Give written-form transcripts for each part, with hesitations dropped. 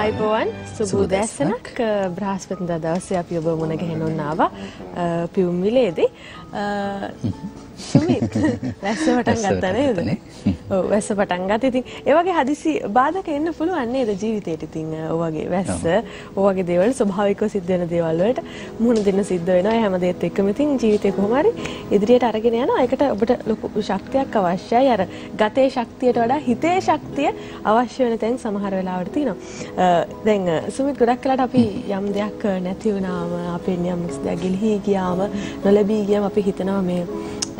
අයිබෝවන් සුබ දැසනක් බ්‍රහස්පතින්දා දවසේ අපි ඔබ මුණ ගැහෙන්න ආවා පියුම් විලේදී සුමිත් වැස්ස පටන් ගත්තා නේද? ඔව් වැස්ස පටන් ගත්තා. ඉතින් ඒ වගේ හදිසි බාධක එන්න පුළුවන් නේද ජීවිතේට? ඉතින් ඔය වගේ වැස්ස, ඔය වගේ දේවල් ස්වභාවිකව සිද්ධ වෙන දේවල් වලට මුහුණ දෙන්න සිද්ධ වෙනවා. ඒ හැම දෙයක් එක්කම ඉතින් ජීවිතේ කොහොම හරි ඉදිරියට අරගෙන යනවා. ඒකට ඔබට ලොකු ශක්තියක් අවශ්‍යයි. අර ගතේ ශක්තියට වඩා හිතේ ශක්තිය අවශ්‍ය වෙන තැන් සමහර වෙලාවට තියෙනවා. දැන් සුමිත් ගොඩක් වෙලාට අපි යම් දෙයක් නැති වුණාම, අපේ යම් දෙයක් ගිලිහි ගියාම, නොලැබී ගියාම අපි හිතනවා මේ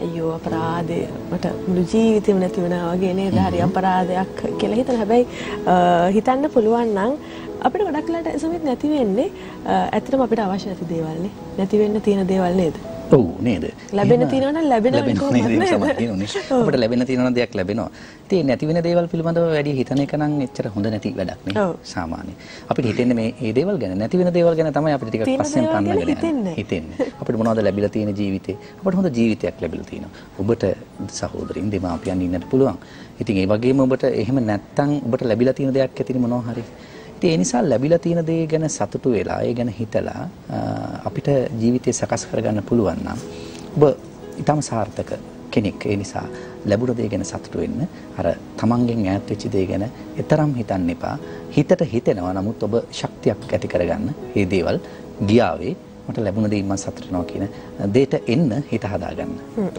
අයියෝ අපරාධය මට මුළු ජීවිතේම නැති වුණා වගේ නේද? හරි අපරාධයක් කියලා හිතන හැබැයි හිතන්න පුළුවන් නම් අපිට ගොඩක් වෙලාට සමිත් නැති වෙන්නේ ඇත්තටම අපිට අවශ්‍ය නැති දේවල් නේ. නැති වෙන්න තියෙන දේවල් නේද? ඔව් නේද? ලැබෙන්න තියෙනවා නම් ලැබෙනවා. අපිට ලැබෙන්න තියෙන දෙයක් ලැබෙනවා. ඉතින් නැති වෙන දේවල් පිළිබඳව වැඩි හිතන එක නම් එච්චර හොඳ නැති වැඩක් නේ සාමාන්‍යයෙන්. අපිට හිතෙන්නේ මේ දේවල් ගැන, නැති වෙන දේවල් ගැන තමයි අපිට ටිකක් පස්සෙන් පන්නගෙන හිතෙන්නේ. අපිට මොනවද ලැබිලා තියෙන ජීවිතේ? අපිට හොඳ ජීවිතයක් ලැබිලා තියෙනවා. ඔබට සහෝදරින් දෙමාපියන් ඉන්නත් පුළුවන්. ඉතින් ඒ වගේම ඔබට එහෙම නැත්තම් ඔබට ලැබිලා තියෙන දෙයක් ඇතිනේ මොනවා හරි. ඒ නිසා ලැබිලා තියෙන දේ ගැන සතුටු වෙලා, ඒ ගැන හිතලා අපිට ජීවිතේ සකස් කරගන්න පුළුවන් නම් ඔබ ඊටම සාර්ථක කෙනෙක්. ඒ නිසා ලැබුණ දේ ගැන සතුටු වෙන්න, අර තමන්ගෙන් ඈත් වෙච්ච දේ ගැන එතරම් හිතන්න එපා. හිතට හිතෙනවා, නමුත් ඔබ ශක්තියක් ඇති කරගන්න මේ දේවල් ගියාවේ මට ලැබුණ දේ මම සතුටු වෙනවා කියන දෙයට එන්න හිත හදාගන්න.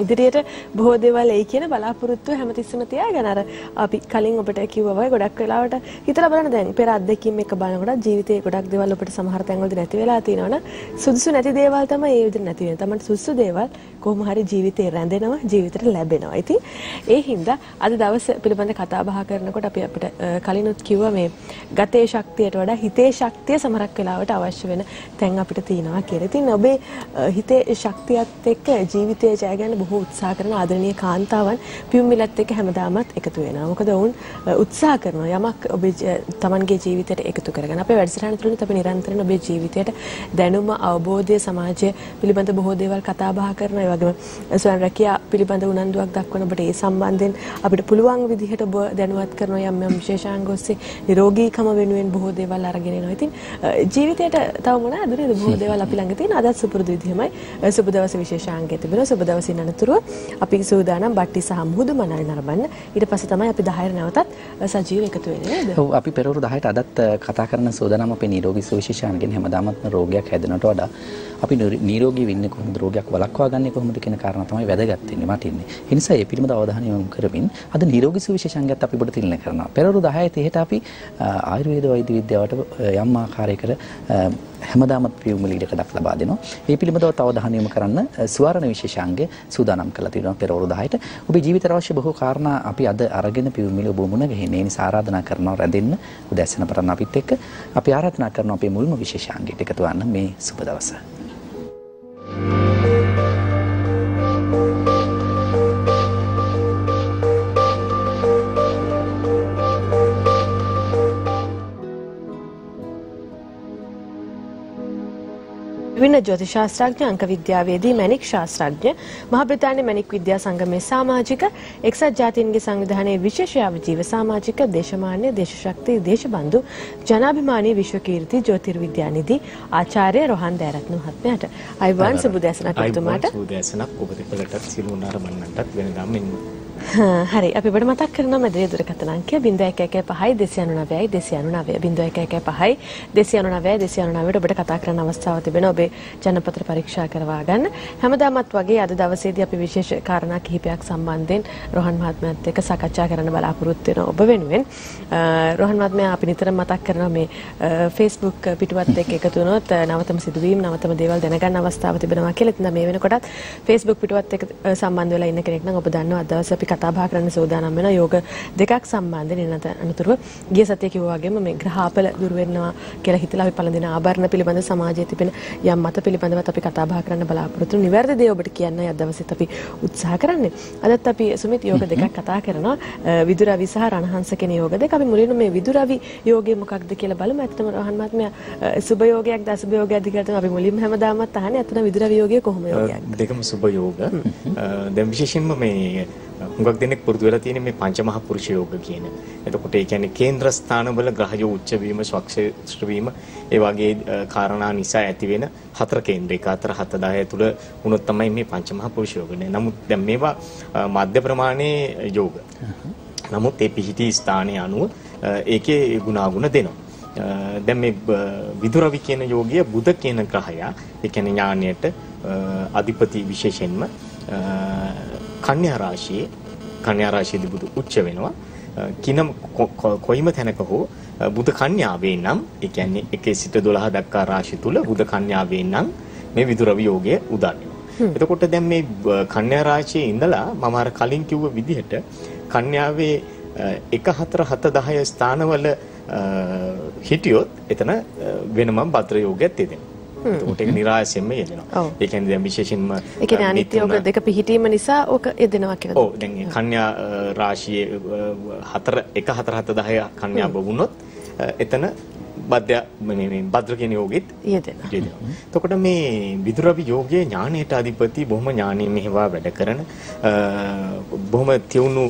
ඉදිරියට බොහෝ දේවල් එයි කියන බලාපොරොත්තුව හැමතිස්සම තියාගෙන, අර අපි කලින් ඔබට කිව්වා වගේ ගොඩක් වෙලාවට හිතලා බලන්න, දැන් පෙර අත්දැකීම් එක බලනකොට ජීවිතේ ගොඩක් දේවල් ඔබට සමහර තැන්වලදී නැති වෙලා තියෙනවනේ. සුදුසු නැති දේවල් තමයි ඒ විදිහට නැති වෙන්නේ. තමයි සුදුසු දේවල් කොහොම හරි ජීවිතේ රැඳෙනවා, ජීවිතේට ලැබෙනවා. ඉතින් ඒ හින්දා අද දවසේ පිළිබඳ කතා බහ කරනකොට අපි අපිට කලිනුත් කිව්වා මේ ගතේ ශක්තියට වඩා හිතේ ශක්තිය සමහරක් වෙලාවට අවශ්‍ය වෙන තැන් අපිට තියෙනවා කියලා. ඉතින් ඔබේ හිතේ ශක්තියත් එක්ක ජීවිතය ජය ගන්න බොහෝ උත්සාහ කරන ආදරණීය කාන්තාවන් පියුම් මිලත් එක්ක හැමදාමත් එකතු වෙනවා. මොකද ඔවුන් උත්සාහ කරනවා යමක් ඔබේ තමන්ගේ ජීවිතයට එකතු කරගන්න. අපේ වැඩසටහන තුළින් අපි නිරන්තරයෙන් ඔබේ ජීවිතයට දැනුම, අවබෝධය, සමාජය පිළිබඳ බොහෝ දේවල් කතා බහ කරනවා. ඒ වගේම ස්වයං රැකියා පිළිබඳ උනන්දුවක් දක්වන ඔබට ඒ සම්බන්ධයෙන් අපිට පුළුවන් විදිහට ඔබ දැනුවත් කරන යම් විශේෂාංග ඔස්සේ නිරෝගීකම වෙනුවෙන් බොහෝ දේවල් අරගෙන එනවා. ඉතින් ජීවිතයට තව මොනවාද නේද බොහෝ දේවල් අපි ළඟ තියෙන. අදත් සුපුරුදු විදිහමයි සුබ දවසේ විශේෂාංගය තිබෙනවා. සුබ දවසේ අනතුරුව අපි සූදානම් බට්ටි සහ මුහුදු මනල් නරඹන්න. ඊට පස්සේ තමයි අපි 10ට නැවතත් සජීව එකතු වෙන්නේ නේද? ඔව් අපි පෙරවරු 10ට අදත් කතා කරන සූදානම් අපේ නිරෝගී සුවිශේෂාංගයෙන් හැමදාමත්ම රෝගයක් හැදෙනට වඩා අපි නිරෝගී වෙන්නේ කොහොමද, රෝගයක් වළක්වා ගන්නේ කොහොමද කියන කාරණා තමයි වැදගත් වෙන්නේ මතින්නේ. ඒ නිසා මේ පිළිබඳ අවධානය යොමු කරමින් අද නිරෝගී සුවිශේෂාංගයත් අපි ඔබට තිළින කරනවා. පෙරවරු 10:30ට අපි ආයුර්වේද වෛද්‍ය විද්‍යාවට යම් ආකාරයකට හැමදාමත් පියුම් වලට කඩක් ලබා දෙනවා. මේ පිළිබඳව තව අවධානය යොමු කරන්න සුවර්ණ විශේෂාංගය සූදානම් කරලා තියෙනවා පෙරවරු 10ට. ඔබේ ජීවිතයට අවශ්‍ය බොහෝ කාරණා අපි අද අරගෙන පියුම් වල ඔබ මුණ ගැහෙන්නේ. ඒ නිසා ආරාධනා කරනවා රැඳෙන්න උදැසන පරණ අපිත් එක්ක. අපි ආරාධනා කරනවා අපේ මුල්ම විශේෂාංගයට එකතු වන්න මේ සුබ දවස. වින ජ්‍යොතිෂ ශාස්ත්‍රඥ, අංක විද්‍යාවේදී මැණික් ශාස්ත්‍රඥ, මහා බ්‍රිතාන්‍ය මැණික් විද්‍යා සංගමේ සමාජික, එක්සත් ජාතීන්ගේ සංවිධානයේ විශේෂ ආජීව සමාජික, දේශමාන්‍ය, දේශශක්ති, දේශබන්දු, ජනාභිමානී, විශ්වකීර්ති ජ්‍යොතිර්විද්‍යානිදි ආචාර්ය රෝහන් දයරත්න මහත්මයාට අයිබෝන්. සුබ දේශනක් ඔබතුමාට. සුබ දේශනක් ඔබ දෙපළටත් සිලුන් ආරම්භන්නටත් වෙනදාම ඉන්නේ. හරි අපි ඔබට මතක් කරනවා මැදිරිය දුරකථන අංකය 0115 299 ඔබට කතා කරන්න අවස්ථාව තිබෙනවා. ඔබේ ජනපත්‍ර පරීක්ෂා කරවා ගන්න. හැමදාමත් වගේ අද දවසේදී අපි විශේෂ කාරණා කිහිපයක් සම්බන්ධයෙන් රෝහන් මහත්මයාත් එක්ක සාකච්ඡා කරන්න බලාපොරොත්තු වෙනවා ඔබ වෙනුවෙන්. රෝහන් මහත්මයා අපි නිතරම මතක් කරනවා මේ Facebook පිටුවත් එක්ක එකතු වුණොත් නවතම සිදුවීම්, නවතම දේවල් දැනගන්න අවස්ථාව තිබෙනවා කියලා. ඉතින් මේ වෙනකොටත් Facebook පිටුවත් එක්ක සම්බන්ධ වෙලා ඉන්න කෙනෙක් නම් ඔබ දන්නවා අද දවසේ කතා බහ කරන්න සූදානම් වෙන යෝග දෙකක් සම්බන්ධයෙන්. අනතුරුව ගිය සතියේ කිව්වා වගේම මේ ග්‍රහාපල දුර වෙනවා කියලා හිතලා අපි පළඳින ආභරණ පිළිබඳ, සමාජයේ තිබෙන යම් මත පිළිබඳවත් අපි කතා බහ කරන්න බලාපොරොත්තු වෙන. නිවැරදි දේ ඔබට කියන්නයි අද දවසෙත් අපි උත්සාහ කරන්නේ. අදත් අපි සුමිත් යෝග දෙකක් කතා කරනවා. විදුරවි සහ රණහංස කියන යෝග දෙක. අපි මුලින්ම මේ විදුරවි යෝගය මොකක්ද කියලා බලමු. ඇත්තටම රහන් මහත්මයා සුබ යෝගයක්ද අසුබ යෝගයක්ද කියලා තමයි අපි මුලින්ම හැමදාමත් අහන්නේ. ඇත්තටම විදුරවි යෝගය කොහොම යෝගයක්ද? දෙකම සුබ යෝග. දැන් විශේෂයෙන්ම මේ හුඟක් දෙනෙක් පුරුදු වෙලා තියෙන්නේ මේ පංච මහා පුරුෂ යෝග කියන. එතකොට ඒ කියන්නේ කේන්ද්‍රස්ථානවල ග්‍රහය උච්ච වීම, ස්වක්ෂේත්‍ර වීම, ඒ වගේ කාරණා නිසා ඇති වෙන හතර කේන්ද්‍ර 1 4 7 10 තුල වුණොත් තමයි මේ පංච මහා පුරුෂ යෝගනේ. නමුත් දැන් මේවා මධ්‍ය ප්‍රමාණයේ යෝග. නමුත් ඒ පිහිටි ස්ථානයේ අනුව ඒකේ ගුණාගුණ දෙනවා. දැන් මේ විදුරවි කියන යෝගිය බුද කියන ග්‍රහය, ඒ කියන්නේ ඥාණයට අධිපති විශේෂයෙන්ම කන්‍යා රාශියේදී බුදු උච්ච වෙනවා. කිනම් කොයිම තැනක හෝ බුද කන්‍යාවේ නම්, ඒ කියන්නේ 1 සිට 12 දක්වා රාශි තුල බුද කන්‍යාවේ නම් මේ විදුරවි යෝගය උදාන වෙනවා. එතකොට දැන් මේ කන්‍යා රාශියේ ඉඳලා මම අර කලින් කිව්ව විදිහට කන්‍යාවේ 1 4 7 10 ස්ථානවල හිටියොත් එතන වෙනම භද්‍ර යෝගයක් තියෙනවා. ඒකට ඒක નિરાයසෙම යෙදෙනවා. ඒ කියන්නේ දැන් විශේෂයෙන්ම ඒ කියන්නේ අනිත් යෝග දෙක පිහිටීම නිසා ඕක යෙදෙනවා කියලා. ඔව් දැන් කන්‍යා රාශියේ 4 1 4 7 10 කන්‍යා වුණොත් එතන භද්‍ර කියන යෝගෙත් යෙදෙනවා. එතකොට මේ විදුරවි යෝගයේ ඥානයට අධිපති බොහොම ඥානීය මෙහෙවා වැඩ කරන බොහොම තියුණු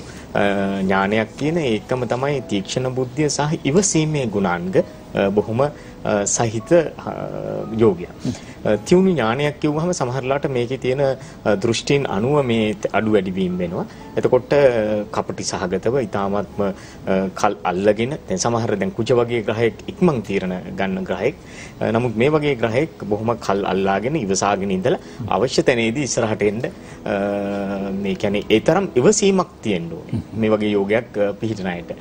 ඥානයක් කියන එකම තමයි තීක්ෂණ බුද්ධිය සහ ඉවසීමේ ගුණාංග බොහොම සහිත යෝගියා. තියුණු ඥානයක් කියුවහම සමහරලාට මේකේ තියෙන දෘෂ්ටීන් අනුව මේ අඩු වැඩි වීම වෙනවා. එතකොට කපටි සහගතව ඊටාත්ම කල් අල්ලගෙන දැන් සමහර දැන් කුජ වගේ ග්‍රහයක් ඉක්මන් තීරණ ගන්න ග්‍රහයක්. නමුත් මේ වගේ ග්‍රහයක් බොහොම කල් අල්ලාගෙන ඉවසාගෙන ඉඳලා අවශ්‍ය තැනේදී ඉස්සරහට එන්න මේ කියන්නේ ඒ තරම් ඉවසීමක් තියෙන්න ඕනේ. මේ වගේ යෝගයක් පිළිපදින අයට.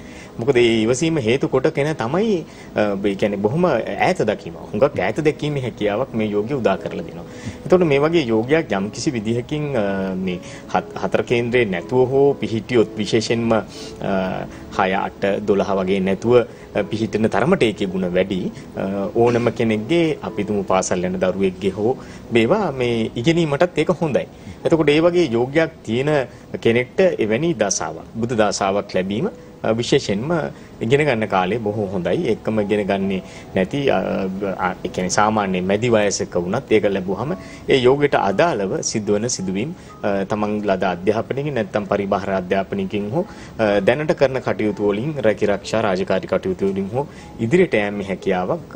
මොකද මේ ඉවසීම හේතු කොටගෙන තමයි ඒ කියන්නේ බොහොම ඈත දැකීම. හුඟක් ඈත දැකීමේ හැකියාවක් මේ යෝගිය උදා කරලා දෙනවා. එතකොට මේ වගේ යෝගයක් යම් කිසි විදිහකින් මේ හතර කේන්ද්‍රේ නැතුව හෝ පිහිටියොත් විශේෂයෙන්ම 6 8 12 වගේ නැතුව පිහිටන තරමට ඒකේ ගුණ වැඩි. ඕනම කෙනෙක්ගේ අපි තුමු පාසල් යන දරුවෙක්ගේ හෝ මේවා මේ ඉගෙනීමටත් ඒක හොඳයි. එතකොට මේ වගේ යෝගයක් තියෙන කෙනෙක්ට එවැනි දසාවක් බුදු දසාවක් ලැබීම විශේෂයෙන්ම ඉගෙන ගන්න කාලේ බොහෝ හොඳයි. එකම ඉගෙන ගන්නේ නැති ඒ කියන්නේ සාමාන්‍ය මැදි වයසක වුණත් ඒක ලැබුවාම ඒ යෝගයට අදාළව සිදුවන සිදුවීම් තමන් ලද අධ්‍යාපනයකින් නැත්නම් පරිබාහිර අධ්‍යාපනයකින් හෝ දැනට කරන කටයුතු වලින් රැකිරක්ෂා රාජකාරී කටයුතු වලින් හෝ ඉදිරියට යෑම හැකියාවක්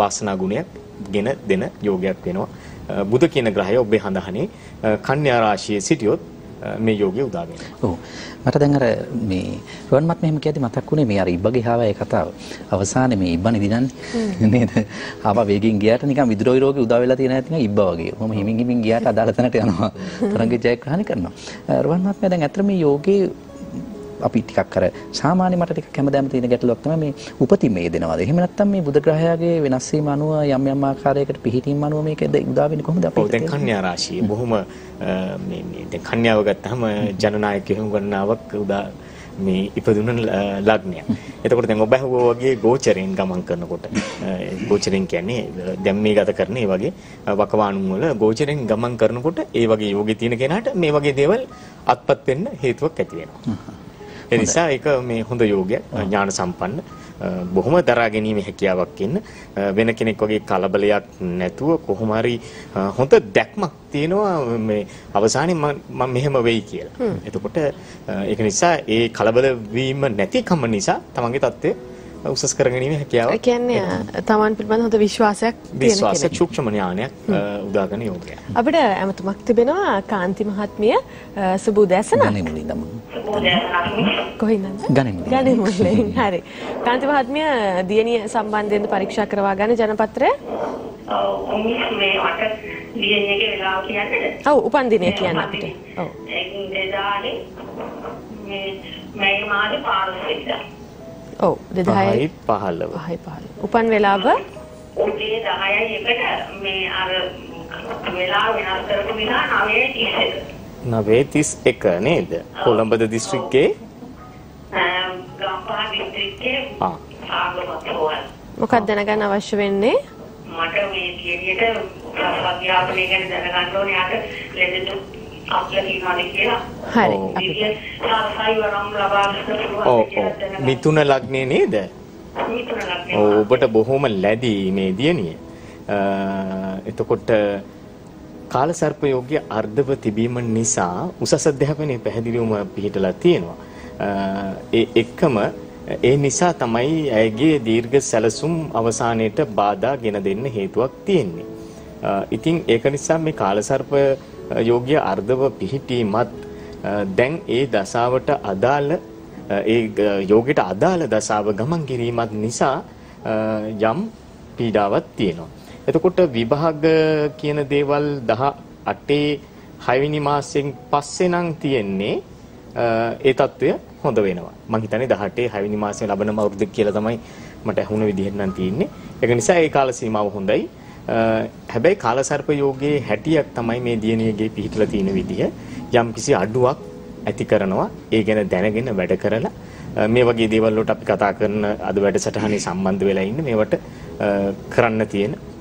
වාසනා ගුණයක් ගෙන දෙන යෝගයක් වෙනවා. බුද කියන ග්‍රහය ඔබේ හඳහනේ කන්‍යා රාශියේ සිටියොත් මේ යෝගය උදා වෙනවා. ඔව්. මට දැන් අර මේ රවන්මත් මෙහෙම කියද්දි මතක් වුණේ මේ අර ඉබ්බගේහාව ඒ කතාව. අවසානයේ මේ ඉබ්බනේ දිනන්නේ නේද? ආපහු වේගෙන් ගියාට නිකන් විදුරෝයි රෝගේ උදා වෙලා තියෙන නැති නේ ඉබ්බා වගේ. කොහොම හිමින් ගියාට අදාළ තැනට යනවා. තරංගේ ජයග්‍රහණය කරනවා. රවන්මත් මම දැන් ඇත්තට මේ යෝගේ අපි ටිකක් අර සාමාන්‍ය මට ටිකක් හැමදාම තියෙන ගැටලුවක් තමයි මේ උපතින් මේ දෙනවාද? එහෙම නැත්නම් මේ බුද ග්‍රහයාගේ වෙනස් වීම අනුව යම් ආකාරයකට පිහිටීම අනුව මේක උදා වෙන්නේ කොහොමද අපිට? ඔව් දැන් කන්‍යා රාශිය බොහොම මේ දැන් කන්‍යාව ගත්තාම ජනනායක හිමු ගණනාවක් උදා මේ ඉපදුන ලග්නය. එතකොට දැන් ඔබ හුවා වගේ ගෝචරයෙන් ගමන් කරනකොට ගෝචරයෙන් කියන්නේ දැන් මේ ගත කරන මේ වගේ වකවාණු වල ගෝචරයෙන් ගමන් කරනකොට ඒ වගේ යෝගී තියෙන කෙනාට මේ වගේ දේවල් අත්පත් වෙන්න හේතුවක් ඇති වෙනවා. ඒ නිසා ඒක මේ හොඳ යෝගයක් ඥාන සම්පන්න බොහොම දරා ගැනීම හැකියාවක් ඉන්න වෙන කෙනෙක් වගේ කලබලයක් නැතුව කොහොම හරි හොඳ දැක්මක් තියෙනවා මේ අවසානයේ මම මෙහෙම වෙයි කියලා. එතකොට ඒක නිසා ඒ කලබල වීම නැතිකම නිසා තමන්ගේ தත්ත්වය උසස් කරගැනීමේ හැකියාව. ඒ කියන්නේ තමන් පිළිබඳ හොඳ විශ්වාසයක් තියෙන කෙනෙක්. විශ්වාස සූක්ෂම ඥානයක් උදාගෙන යෝගය. අපිට අමතමක් තිබෙනවා කාන්ති මහත්මිය සුබ උදෑසන. ගණන් මුලින්. හරි. කාන්ති මහත්මිය දියණිය සම්බන්ධයෙන් පරීක්ෂා කරවා ගන්න ජනපත්‍රය. ඔව් මේ අට දියණියගේ වෙලාව කියන්නේ. ඔව් උපන්දිනය කියන්න අපිට. ඔව්. ඒ දාලේ මේ මාගේ පාරසෙල්ලා. ඔව් 2015 උපන් වෙලාව උදේ 10:01ට මේ අර වෙලාව වෙනස් කරපු විනා 9:31 නේද? කොළඹද දිස්ත්‍රික්කයේ ගම්පහ දිස්ත්‍රික්කයේ ආගමතුවල්. මොකක්ද දැනගන්න අවශ්‍ය වෙන්නේ? මට මේ දිවියට අධ්‍යාපනය ගැන දැනගන්න ඕනේ. අද ලෙඩදු මිතුන ලග්නේ නේද? ඔබට බොහොම ලැබී මේ දියණිය. එතකොට කාල සර්පයෝග්‍ය අර්ධව තිබීම නිසා උසස් අධ්‍යාපනයේ පැහැදිලිවම පිහිටලා තියෙනවා. ඒ එක්කම ඒ නිසා තමයි ඇයගේ දීර්ඝ සැලසුම් අවසානයේට බාධා ගෙන දෙන්න හේතුවක් තියෙන්නේ. ඉතින් ඒක නිසා මේ කාල සර්ප යෝග්‍ය අර්ධව පිහිටීමත් දැන් ඒ දසාවට අදාළ ඒ යෝගයට අදාළ දසාව ගමන් කිරීමත් නිසා යම් පීඩාවක් තියෙනවා. එතකොට විභාග කියන දේවල් 18 6 වෙනි මාසයෙන් පස්සේ නම් තියෙන්නේ ඒ తত্ত্বය හොඳ වෙනවා. මම හිතන්නේ 18 6 වෙනි මාසයේ ලබනම අවුරුද්ද කියලා තමයි මට අහුණ විදිහට නම් තියෙන්නේ. ඒක නිසා ඒ කාල සීමාව හොඳයි. හැබැයි කාලසර්ප යෝගයේ හැටියක් තමයි මේ දියණියගේ පිහිටලා තියෙන විදිහ. යම් කිසි අඩුවක් ඇති කරනවා. ඒ ගැන දැනගෙන වැඩ කරලා මේ වගේ දේවල් වලට අපි කතා කරන අද වැඩසටහනේ සම්බන්ධ වෙලා ඉන්නේ මේවට කරන්න තියෙන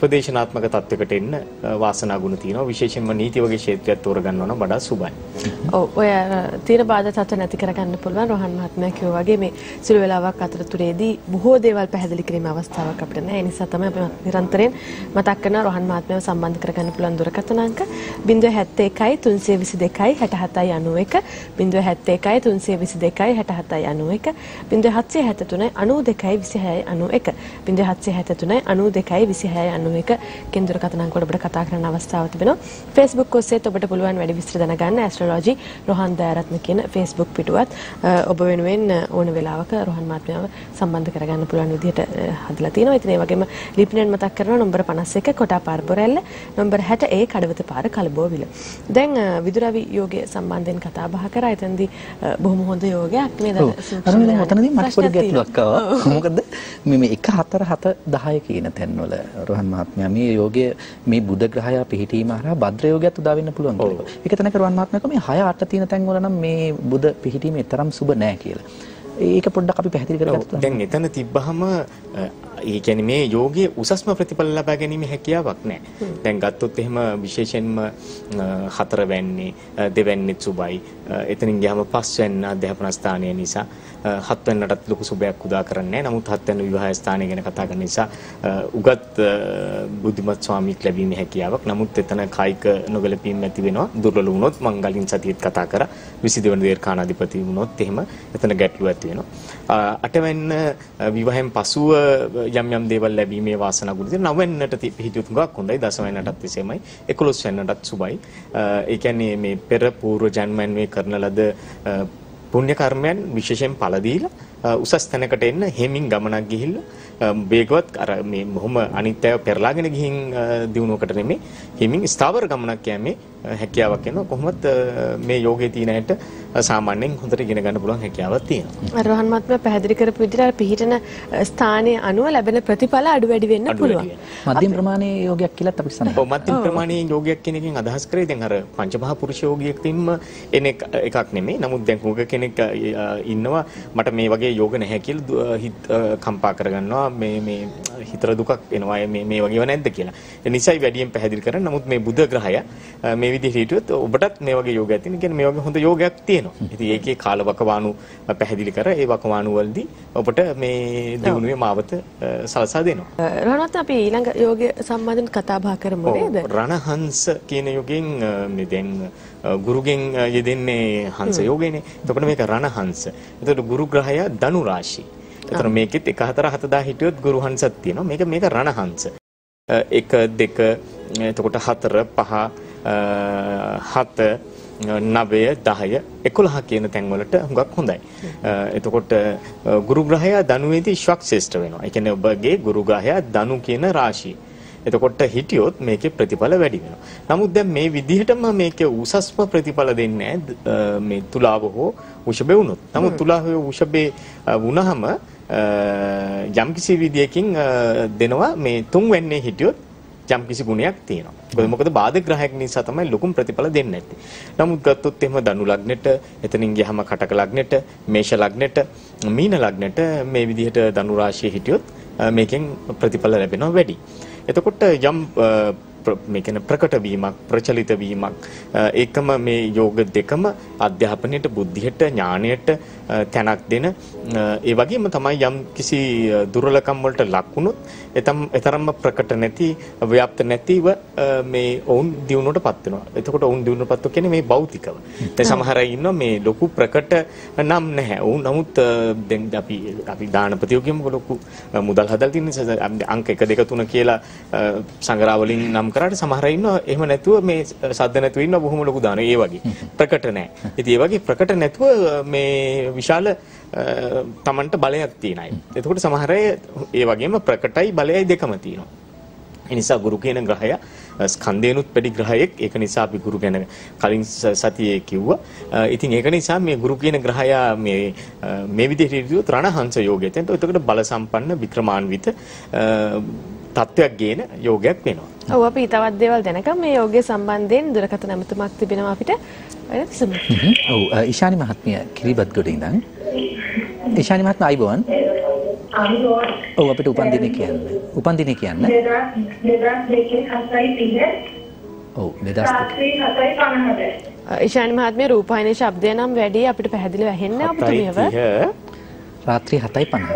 උපදේශනාත්මක තත්යකට එන්න වාසනා ගුණ තියෙනවා. විශේෂයෙන්ම නීති වගේ ක්ෂේත්‍රයක් තෝරගන්න ඕන වඩා සුබයි. ඔව් ඔය තීර බාධා තත්ත්ව නැති කරගන්න පුළුවන් රෝහන් මහත්මයා කිව්වා වගේ මේ සිළු වේලාවක් අතරතුරේදී බොහෝ දේවල් පැහැදිලි කිරීමේ අවස්ථාවක් අපිට නැහැ. ඒ නිසා තමයි අපි නිරන්තරයෙන් මතක් කරන රෝහන් මහත්මයාව සම්බන්ධ කරගන්න පුළුවන් දුරකථන අංක 071 322 6791 071 322 6791 0773 92 2691 0773 92 2691 කියන දුරකථන අංක වල ඔබට කතා කරන්න අවස්ථාවක් තිබෙනවා. Facebook ඔස්සේ ඔබට පුළුවන් වැඩි විස්තර දැනගන්න ඇස්ට්‍රොලොජි රෝහන් දයාරත්න කියන Facebook පිටුවත් ඔබ වෙනුවෙන් ඕන වෙලාවක රෝහන් මහත්මයාව සම්බන්ධ කරගන්න පුළුවන් විදිහට හදලා තියෙනවා. ඉතින් ඒ වගේම ලිපිණෙන් මතක් කරනවා නම්බර 51 කොටාපාර බොරැල්ල නම්බර 60A කඩවත පාර කලබෝවිල. දැන් විදුරවි යෝගයේ සම්බන්ධයෙන් කතා බහ කරා. එතෙන්දී බොහොම හොඳ යෝගයක් නේද? අතනදී මට පොඩි ගැටලුවක් ආවා. මොකද මේ 1 4 7 10 කියන තැන්වල රෝහන් මහත්මයා මේ යෝගය මේ බුධ ග්‍රහයා පිහිටීම හරහා භද්‍ර යෝගයට උදා වෙන්න පුළුවන් කියලා. ඒක තැනක රෝහන් මහත්මයා කෝ මේ 6 8 තියෙන තැන්වල නම් මේ බුධ පිහිටීමේ තරම් සුබ නැහැ කියලා. ඒක පොඩ්ඩක් අපි පැහැදිලි කරගත්තා. දැන් එතන තිබ්බහම ඒ කියන්නේ මේ යෝගයේ උසස්ම ප්‍රතිඵල ලබා ගැනීම හැකියාවක් නැහැ. දැන් ගත්තොත් එහෙම විශේෂයෙන්ම 4 වෙන්නේ දෙවැන්නෙත් සුබයි. එතනින් ගියාම 5 වෙන්න අධ්‍යාපන ස්ථානය නිසා 7 වෙන්නටත් ලොකු සුබයක් උදා කරන්නේ නැහැ. නමුත් 7 වෙන විවාහ ස්ථානය ගැන කතා කරන නිසා උගත් බුද්ධිමත් ස්වාමීක් ලැබීමේ හැකියාවක්. නමුත් එතන කායික නොගැලපීම් ඇති වෙනවා. දුර්වල වුණොත් මං ගලින් සතියෙත් කතා කරා 22 වෙනි දේර්කානාධිපති වුණොත් එහෙම එතන ගැටලුවක් ඇති වෙනවා. 8 වෙන්න විවාහයෙන් පසුව යම් යම් දේවල් ලැබීමේ වාසනා ගුණ තියෙනවා. 9 වෙන්නට පිහිටියොත් හුඟක් හොඳයි. 10 වෙන්නටත් එසේමයි. 11 වෙන්නටත් සුබයි. ඒ කියන්නේ මේ පෙර පූර්ව ජන්මයන්වේ කරන ලද පුණ්‍ය කර්මයන් විශේෂයෙන් පළ දීලා උසස් තැනකට එන්න හේමින් ගමනක් ගිහිල්ලා වේගවත් අර මේ මොහොම අනිත්‍යව පෙරලාගෙන ගිහින් දිනුවකට නෙමෙයි හේමින් ස්ථාවර ගමනක් යෑමේ හැකියාවක් එනවා. කොහොමත් මේ යෝගයේ තියෙන ඇයට සාමාන්‍යයෙන් හොඳට ඉගෙන ගන්න පුළුවන් හැකියාවක් තියෙනවා. රෝහන් මහත්මයා පැහැදිලි කරපු විදිහට පිහිටන ස්ථානයේ අනුව ලැබෙන ප්‍රතිඵල අඩු වැඩි වෙන්න පුළුවන්. මධ්‍යම ප්‍රමාණයේ යෝගයක් කියලාත් අපි සඳහන් කරනවා. ඔව් මධ්‍යම ප්‍රමාණයේ යෝගයක් කියන එකෙන් අදහස් කරේ දැන් අර පංචමහා පුරුෂ යෝගියෙක් තින්ම එන එකක් නෙමෙයි. නමුත් දැන් හුඟක කෙනෙක් ඉන්නවා මට මේ වගේ යෝග නැහැ කියලා හිත කම්පා කරගන්නවා මේ හිතර දුකක් එනවා මේ වගේව නැද්ද කියලා. ඒ නිසායි වැඩියෙන් පැහැදිලි කරන්නේ. නමුත් මේ බුධ ග්‍රහය මේ විදිහට හිටියොත් ඔබටත් මේ වගේ යෝගයක් තියෙන. කියන්නේ මේ වගේ හොඳ යෝගයක් තියෙනවා. ඉතින් ඒකේ කාලවකවානු පැහැදිලි කර ඒ වකවානු වලදී ඔබට මේ දිනුවේ මාවත සලසා දෙනවා. රණවත් අපි ඊළඟ යෝගය සම්බන්ධව කතා බහ කරමු නේද? රණහංස කියන යෝගයෙන් මේ දැන් ගුරුගෙන් යෙදෙන්නේ හංස යෝගයනේ. එතකොට මේක රණහංස. එතකොට ගුරු ග්‍රහය ධනු රාශි. එතන මේකෙත් 1 4 7 හිටියොත් ගුරු හංසක් තියෙනවා. මේක රණහංස. 1 2 එතකොට 4 5 7 9 10 11 කියන තැන් වලට හුඟක් හොඳයි. එතකොට ගුරු ග්‍රහය ධනුවේදී ශක්තිශ්‍රේෂ්ඨ වෙනවා. ඒ කියන්නේ ඔබගේ ගුරු ග්‍රහය ධනු කියන රාශිය. එතකොට හිටියොත් මේකේ ප්‍රතිඵල වැඩි වෙනවා. නමුත් දැන් මේ විදිහටම මේකේ උසස්ම ප්‍රතිඵල දෙන්නේ නැහැ මේ තුලාව හෝ වෘෂභේ වුණොත්. නමුත් තුලාවේ වෘෂභේ වුණහම යම්කිසි විදියකින් දෙනවා මේ 3 වෙන්නේ හිටියොත් යම්කිසි ගුණයක් තියෙනවා. මොකද බාධක ග්‍රහයක් නිසා තමයි ලොකුම ප්‍රතිඵල දෙන්නේ නැත්තේ. නමුත් ගත්තොත් එහෙම ධනු ලග්නෙට, එතනින් ගියහම කටක ලග්නෙට, මේෂ ලග්නෙට, මීන ලග්නෙට මේ විදිහට ධනු රාශියේ හිටියොත් මේකෙන් ප්‍රතිඵල ලැබෙනවා වැඩි. එතකොට යම් ප්‍රකට වීමක් ප්‍රචලිත වීමක් එකම මේ යෝග දෙකම අධ්‍යාපනයට බුද්ධියට ඥාණයට තැනක් දෙන ඒ වගේම තමයි යම් කිසි දුර්වලකම් වලට ලක් වුණොත් එතරම්ම ප්‍රකට නැති ව්‍යාප්ත නැතිව මේ ඔවුන් දියුණුවටපත් වෙනවා. එතකොට ඔවුන් දියුණුවටපත් කියන්නේ මේ භෞතිකව. දැන් සමහර අය ඉන්නවා මේ ලොකු ප්‍රකට නම් නැහැ. ඔවුන් නමුත් දැන් අපි දානපතියෝ කියමුකෝ ලොකු මුදල් හදලා තින්නේ අංක 1 2 3 කියලා සංග්‍රහවලින් නම් කරාට සමහර අය ඉන්නවා එහෙම නැතුව මේ සද්ද නැතුව ඉන්නවා බොහොම ලොකු දාන. ඒ වගේ ප්‍රකට නැහැ. ඉතින් ඒ වගේ ප්‍රකට නැතුව මේ විශාල තමන්ට බලයක් තියෙන අය. එතකොට සමහර අය ඒ වගේම ප්‍රකටයි බලයයි දෙකම තියෙනවා. ඒ නිසා ගුරු කියන ග්‍රහය ස්කන්ධේනුත් පැටි ග්‍රහයක්. ඒක නිසා අපි ගුරු ගැන කලින් සතියේ කිව්වා. ඉතින් ඒක නිසා මේ ගුරු කියන ග්‍රහය මේ විදිහට හිටියොත් රණහංස යෝගය. එතකොට බල සම්පන්න වික්‍රමාන්විත තත්වයක් ගේන යෝගයක් වෙනවා. ඔව් අපි තවත් දේවල් දැනගමු මේ යෝගය සම්බන්ධයෙන් දුරකථන අමතමක් තිබෙනවා අපිට. ඔව් ඉෂානි මහත්මිය කිරිබත්ගොඩ ඉඳන්. ඉෂානි මහත්මිය ආයිබෝන්. ඔව් අපිට උපන්දිනේ කියන්න. උපන්දිනේ කියන්න. 2002 ඔව් 2002. ඉෂානි මහත්මිය රූපాయన ශබ්දය නම් වැඩි අපිට පැහැදිලි වෙන්නේ අපිට මේව. රාත්‍රී 7:50ට. 7:50ට.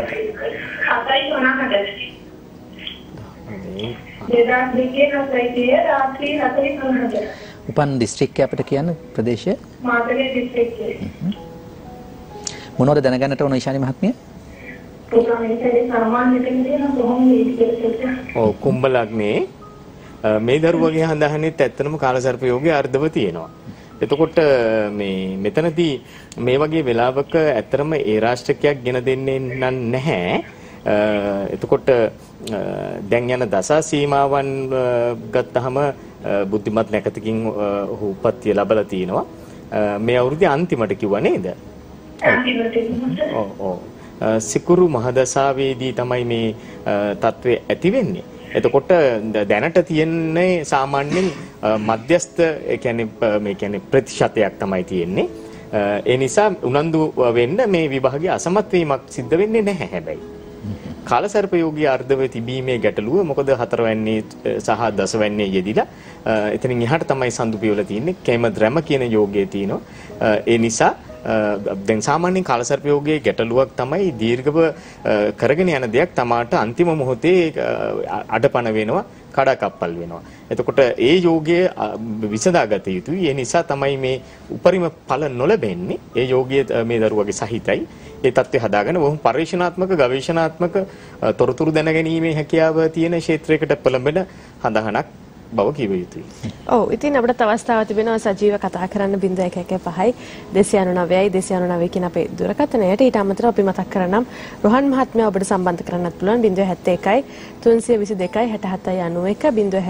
2002 රාත්‍රී 7:50ට. උපන් දිස්ත්‍රික්කය අපිට කියන්න ප්‍රදේශය? මාතලේ දිස්ත්‍රික්කය. මොනවද දැනගන්නට ඕන ඉෂානි මහත්මිය? කුම්භලග්නේ මේ දරුවගේ හඳහනෙත් ඇත්තනම කාලසර්ප යෝගයේ අර්ධව තියෙනවා. එතකොට මේ මෙතනදී මේ වගේ වෙලාවක ඇත්තරම ඒ රාශිකයක් ගෙන දෙන්නේ නැහැ. එතකොට දැන් යන දසා සීමාවන් ගත්තහම බුද්ධිමත් නැකතකින් උපත්ති ලැබලා තිනවා. මේ අවුරුද්දේ අන්තිමට කිව්වා නේද? අන්තිමට. ඔව්. සිකුරු මහදසාවේදී තමයි මේ තත්ත්වය ඇති වෙන්නේ. එතකොට දැනට තියෙන්නේ සාමාන්‍යයෙන් මධ්‍යස්ථ ප්‍රතිශතයක් තමයි තියෙන්නේ. ඒ නිසා උනන්දු වෙන්න මේ විභාගයේ අසමත් වීමක් සිද්ධ වෙන්නේ නැහැ හැබැයි. කාලසර්පයෝගී අර්ධවේ තිබීමේ ගැටලුව මොකද හතරවැන්නේ සහ දසවැන්නේ යෙදිලා එතනින් එහාට තමයි සඳු පියවල තියෙන්නේ. කේමද්‍රම කියන යෝගයේ තියෙනවා. ඒ නිසා දැන් සාමාන්‍යයෙන් කාලසර්ප යෝගයේ ගැටලුවක් තමයි දීර්ඝව කරගෙන යන දෙයක් තමාට අන්තිම මොහොතේ අඩපණ වෙනවා කඩකප්පල් වෙනවා. එතකොට ඒ යෝගයේ විසඳාගත යුතුයි. ඒ නිසා තමයි මේ උපරිම ඵල නොලැබෙන්නේ. ඒ යෝගයේ මේ දරුවගේ සහිතයි. ඒ தත්ත්වය හදාගෙන වොහොම පරිශනාත්මක ගවේෂණාත්මක තොරතුරු දැනගැනීමේ හැකියාව තියෙන ක්ෂේත්‍රයකට පළඹෙන හඳහනක් බව කිව යුතුයි. ඔව් ඉතින් අපිට අවස්ථාවක් තිබෙනවා සජීව කතා කරන්න 0115යි 299යි 299 කියන අපේ දුරකථනයට. ඊට අමතරව අපි මතක් කරනම් රොහන් මහත්මයා ඔබට සම්බන්ධ කරන්නත් පුළුවන් 071 322 6791 071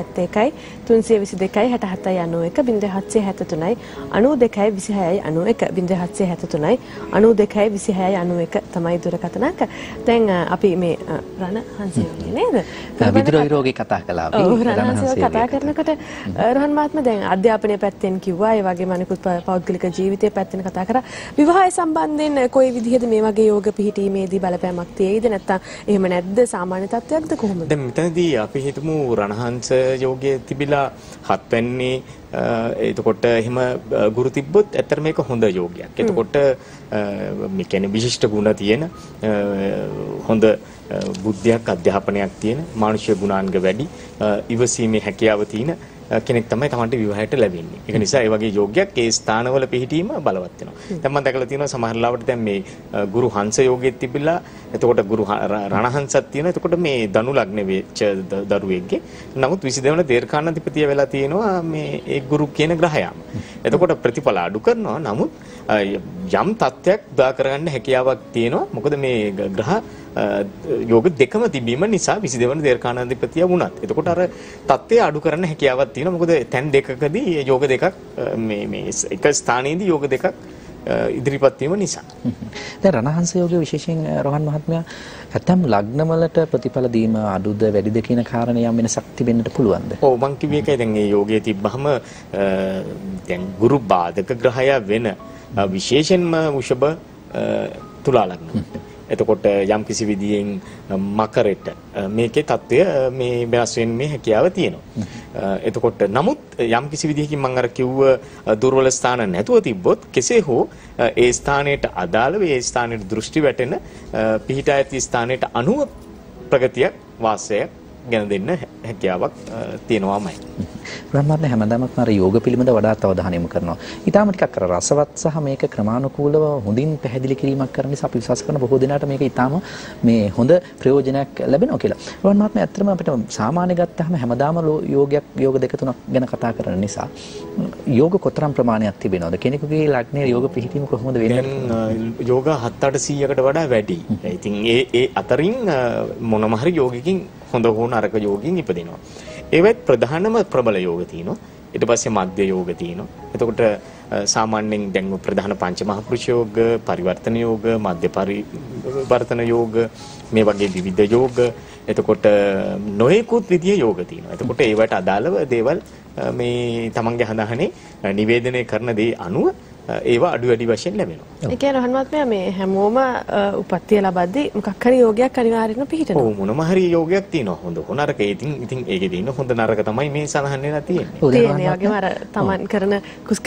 322 6791 0773 9226 91 0773 9226 91 තමයි දුරකථනක. දැන් අපි මේ රණහංසයෝගේ නේද? විද්‍රෝහී රෝගේ කතා කළා අපි. රණහංසයෝ කරනකොට රහන් මාත්ම දැන් අධ්‍යාපනයේ පැත්තෙන් කිව්වා ඒ වගේම අනිකුත් පෞද්ගලික ජීවිතයේ පැත්තෙන් කතා කරා. විවාහය සම්බන්ධයෙන් කොයි විදිහේද මේ වගේ යෝග පිහිටීමේදී බලපෑමක් තියෙයිද නැත්නම් එහෙම නැද්ද සාමාන්‍ය තත්ත්වයක්ද කොහොමද? දැන් මෙතනදී අපි හිතමු රණහංස යෝගයේ තිබිලා හත් වෙන්නේ එතකොට එහෙම ගුරු තිබ්බොත් ඇත්තට මේක හොඳ යෝගයක්. එතකොට මේ කියන්නේ විශිෂ්ට ගුණ තියෙන හොඳ බුද්ධියක් අධ්‍යාපනයක් තියෙන මානුෂික ගුණාංග වැඩි ඉවසීමේ හැකියාව තියෙන කෙනෙක් තමයි තමන්ට විවාහයට ලැබෙන්නේ. ඒක නිසා ඒ වගේ යෝගයක් ඒ ස්ථානවල පිහිටීම බලවත් වෙනවා. දැන් මම දැකලා තියෙනවා සමහර ලාවට දැන් මේ ගුරු හංස යෝගෙත් තිබිලා එතකොට ගුරු රණහංසත් තියෙනවා. එතකොට මේ ධනු ලග්න වේච්ච දරුවෙක්ගේ. නමුත් 22 වන දේර්කාණාධිපතිය වෙලා තියෙනවා මේ ඒ ගුරු කියන ග්‍රහයාම. එතකොට ප්‍රතිඵල අඩු කරනවා. නමුත් යම් තත්ත්වයක් උදා කරගන්න හැකියාවක් තියෙනවා. මොකද මේ ග්‍රහ යෝග දෙකම තිබීම නිසා 22 වන දේර්කාණාධිපතිය වුණත්. එතකොට අර තත්ත්වය අඩු කරන්න හැකියාවක් තියෙනවා. මොකද තැන් දෙකකදී යෝග දෙකක් මේ එක ස්ථානයේදී යෝග දෙකක් ඉදිරිපත් වීම නිසා. දැන් රණහංස යෝගයේ විශේෂයෙන් රොහන් මහත්මයා නැත්තම් ලග්නවලට ප්‍රතිඵල දීම අඩුද වැඩිද කියන කාරණේ යම් වෙනසක් තිබෙන්නට පුළුවන්ද? ඔව් මං කිව්වේ ඒකයි. දැන් මේ යෝගයේ තිබ්බහම දැන් ගුරු බාධක ග්‍රහය වෙන විශේෂයෙන්ම වෘෂභ තුලා ලග්න. එතකොට යම් කිසි විදියෙන් මකරෙට මේකේ தত্ত্বය මේ වෙනස් වෙන්නේ හැකියාව තියෙනවා. එතකොට නමුත් යම් කිසි විදියකින් මම අර කිව්ව දුර්වල ස්ථාන නැතුව තිබ්බොත් කෙසේ හෝ ඒ ස්ථානයට අදාළව ඒ ස්ථානයේ දෘෂ්ටි වැටෙන පිහිටා ඇති ස්ථානයට අනුව ප්‍රගතිය වාසය ගැන දෙන්න හැකියාවක් තියෙනවාමයි. රාමර්ණ හැමදාමත් මාර යෝග පිළිබඳ වඩාත් අවධානය යොමු කරනවා. ඊටාම ටිකක් අර රසවත් සහ මේක ක්‍රමානුකූලව හොඳින් පැහැදිලි කිරීමක් කරන නිසා අපි විශ්වාස කරන බොහෝ දෙනාට මේක ඊටාම මේ හොඳ ප්‍රයෝජනයක් ලැබෙනවා කියලා. රාමර්ණ ඇත්තටම අපිට සාමාන්‍ය ගත්තාම හැමදාම යෝග දෙක තුනක් ගැන කතා කරන නිසා යෝග කොතරම් ප්‍රමාණයක් තිබෙනවද? කෙනෙකුගේ ලග්නයේ යෝග පිහිටීම කොහොමද වෙන්නේ? යෝග 7-800කට වඩා වැඩි. ඉතින් ඒ අතරින් මොනම හරි යෝගිකින් හොඳ හෝ නරක යෝගින් ඉපදිනවා. ඒවත් ප්‍රධානම ප්‍රබල යෝග තියෙනවා. ඊට පස්සේ මධ්‍ය යෝග තියෙනවා. එතකොට සාමාන්‍යයෙන් දැන් ප්‍රධාන පංච මහා පුරුෂ යෝග, පරිවර්තන යෝග, මධ්‍ය පරිවර්තන යෝග මේ වගේ විවිධ යෝග. එතකොට නොයෙකුත් විදිය යෝග තියෙනවා. එතකොට ඒවට අදාළව දේවල් මේ තමන්ගේ හඳහනේ නිවේදනය කරන දේ අනුව ඒවා අඩු වැඩි වශයෙන් ලැබෙනවා. ඒ කියන්නේ රහමත්මයා මේ හැමෝම උපත්තිය ලබද්දී මොකක් හරි යෝගයක් අනිවාර්යෙන්ම පිහිටනවා. ඔව් මොනම හරි යෝගයක් තියෙනවා. හොඳ නරක. ඉතින් ඒකේ තියෙන හොඳ නරක තමයි මේ සලහන් වෙලා තියෙන්නේ. ඒ වගේම අර තමන් කරන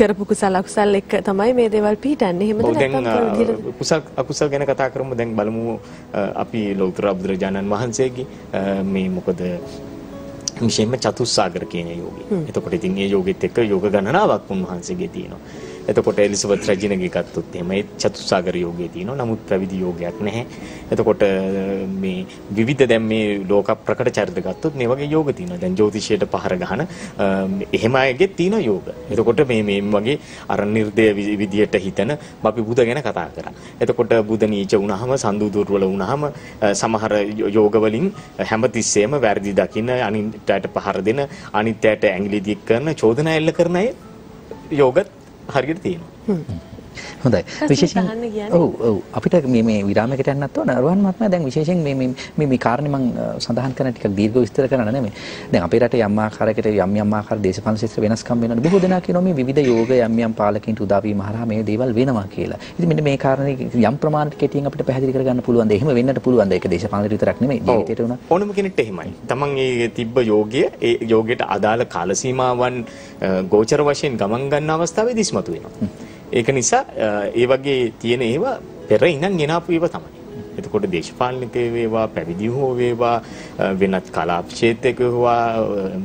කරපු කුසල අකුසල් එක්ක තමයි මේ දේවල් පිහිටන්නේ. එහෙමද නැත්නම් කුසල අකුසල් ගැන කතා කරමු. දැන් බලමු අපි ලෞතර බුදුරජාණන් වහන්සේගේ මේ මොකද විශේෂයෙන්ම චතුස්සාගර කියන යෝගී. එතකොට ඉතින් මේ යෝගෙත් එක්ක යෝග ගණනාවක් උන්වහන්සේගේ තියෙනවා. එතකොට එලිසබෙත් රජිනගේ ගත්තොත් එහෙම ඒ චතුස්සාගර යෝගයේ තියෙනවා. නමුත් පැවිදි යෝගයක් නැහැ. එතකොට මේ විවිධ දැන් මේ ලෝක ප්‍රකට චරිත ගත්තොත් මේ වගේ යෝග තියෙනවා. දැන් ජ්‍යොතිෂයට පහර ගහන එහෙම අයගේ තියෙන යෝග. එතකොට මේ වගේ අර නිර්දය විදියට හිතන අපි බුදු ගැන කතා කරා. එතකොට බුද නීච වුණාම සඳු දුර්වල වුණාම සමහර යෝග වලින් හැමතිස්සෙම වැරදි දකින්න අනිත්‍යයට පහර දෙන අනිත්‍යයට ඇඟිලි දික් කරන චෝදනා එල්ල කරන අය යෝගත් හරියට තියෙනවා. හොඳයි. විශේෂයෙන් ඔව් අපිට මේ විරාමයකට යන්නත් ඕන. රවන් මහත්මයා දැන් විශේෂයෙන් මේ කාරණේ මම සඳහන් කරන ටිකක් දීර්ඝව විස්තර කරන්න නෙමෙයි. දැන් අපේ රටේ යම් ආකාරයකට යම් ආකාර දේශපාලන ශිෂ්ට වෙනස්කම් වෙනවා. බොහෝ දෙනා කියනවා මේ විවිධ යෝග යම් පාලකින්ට උදා වීම හරහා මේ දේවල් වෙනවා කියලා. ඉතින් මෙන්න මේ කාරණේ යම් ප්‍රමාණයකට කෙටියෙන් අපිට පැහැදිලි කරගන්න පුළුවන්ද? එහෙම වෙන්නට පුළුවන්ද? ඒක දේශපාලන විතරක් නෙමෙයි ජීවිතයට උනා. ඕනම කෙනෙක්ට එහෙමයි. තමන් ඒ තිබ්බ යෝගය ඒ යෝගයට අදාළ කාල සීමාවන් ගෝචර වශයෙන් ගමන් ගන්න අවස්ථාවේදී ඉස්මතු වෙනවා. ඒක නිසා ඒ වගේ තියෙන ඒවා පෙර ඉඳන් ගෙනාපු ඒවා තමයි. එතකොට දේශපාලනික වේවා, පැවිදි හෝ වේවා, වෙනත් කලා ක්ෂේත්‍රයක වේවා,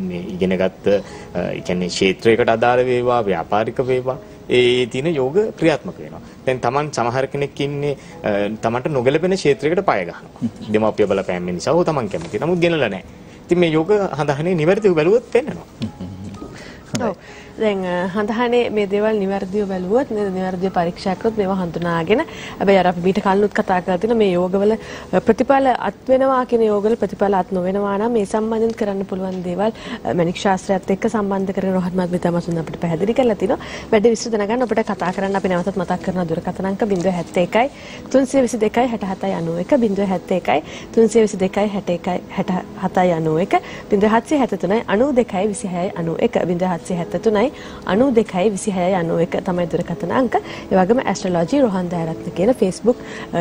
මේ ඉගෙනගත්ත ඒ කියන්නේ ක්ෂේත්‍රයකට අදාළ වේවා, ව්‍යාපාරික වේවා, ඒ තියෙන යෝග ක්‍රියාත්මක වෙනවා. දැන් Taman සමහර කෙනෙක් ඉන්නේ Tamanට නොගැලපෙන ක්ෂේත්‍රයකට පය ගන්නවා. දෙමාපිය බලපෑම් නිසා හෝ Taman කැමති. නමුත් ගෙනලා නැහැ. ඉතින් මේ යෝග හඳහනේ නිවැරදිව බැලුවොත් වෙන්නනවා. ඔව්. දැන් හඳහනේ මේ දේවල් નિවර්ධිය බැලුවොත් නේද નિවර්ධිය පරීක්ෂා කරොත් මේවා හඳුනාගෙන හැබැයි අර අපි මීට කලිනුත් කතා කරලා තියෙන මේ යෝගවල ප්‍රතිඵල අත් වෙනවා කියන යෝගවල ප්‍රතිඵල අත් නොවෙනවා නම් මේ සම්බන්ධයෙන් කරන්න පුළුවන් දේවල් මණික් ශාස්ත්‍රයත් එක්ක සම්බන්ධ කරගෙන රහත්මාත් මෙතන මසුන් අපිට පැහැදිලි කරලා තිනවා. වැඩි විස්තර දැනගන්න අපිට කතා කරන්න අපි නැවතත් මතක් කරන දුරකථන අංක 071 322 6791 071 322 61 6791 07732 2691 922691 තමයි දුරකථන අංක. ඒ වගේම ඇස්ට්‍රොලොජි රෝහන් දයරත්න කියන Facebook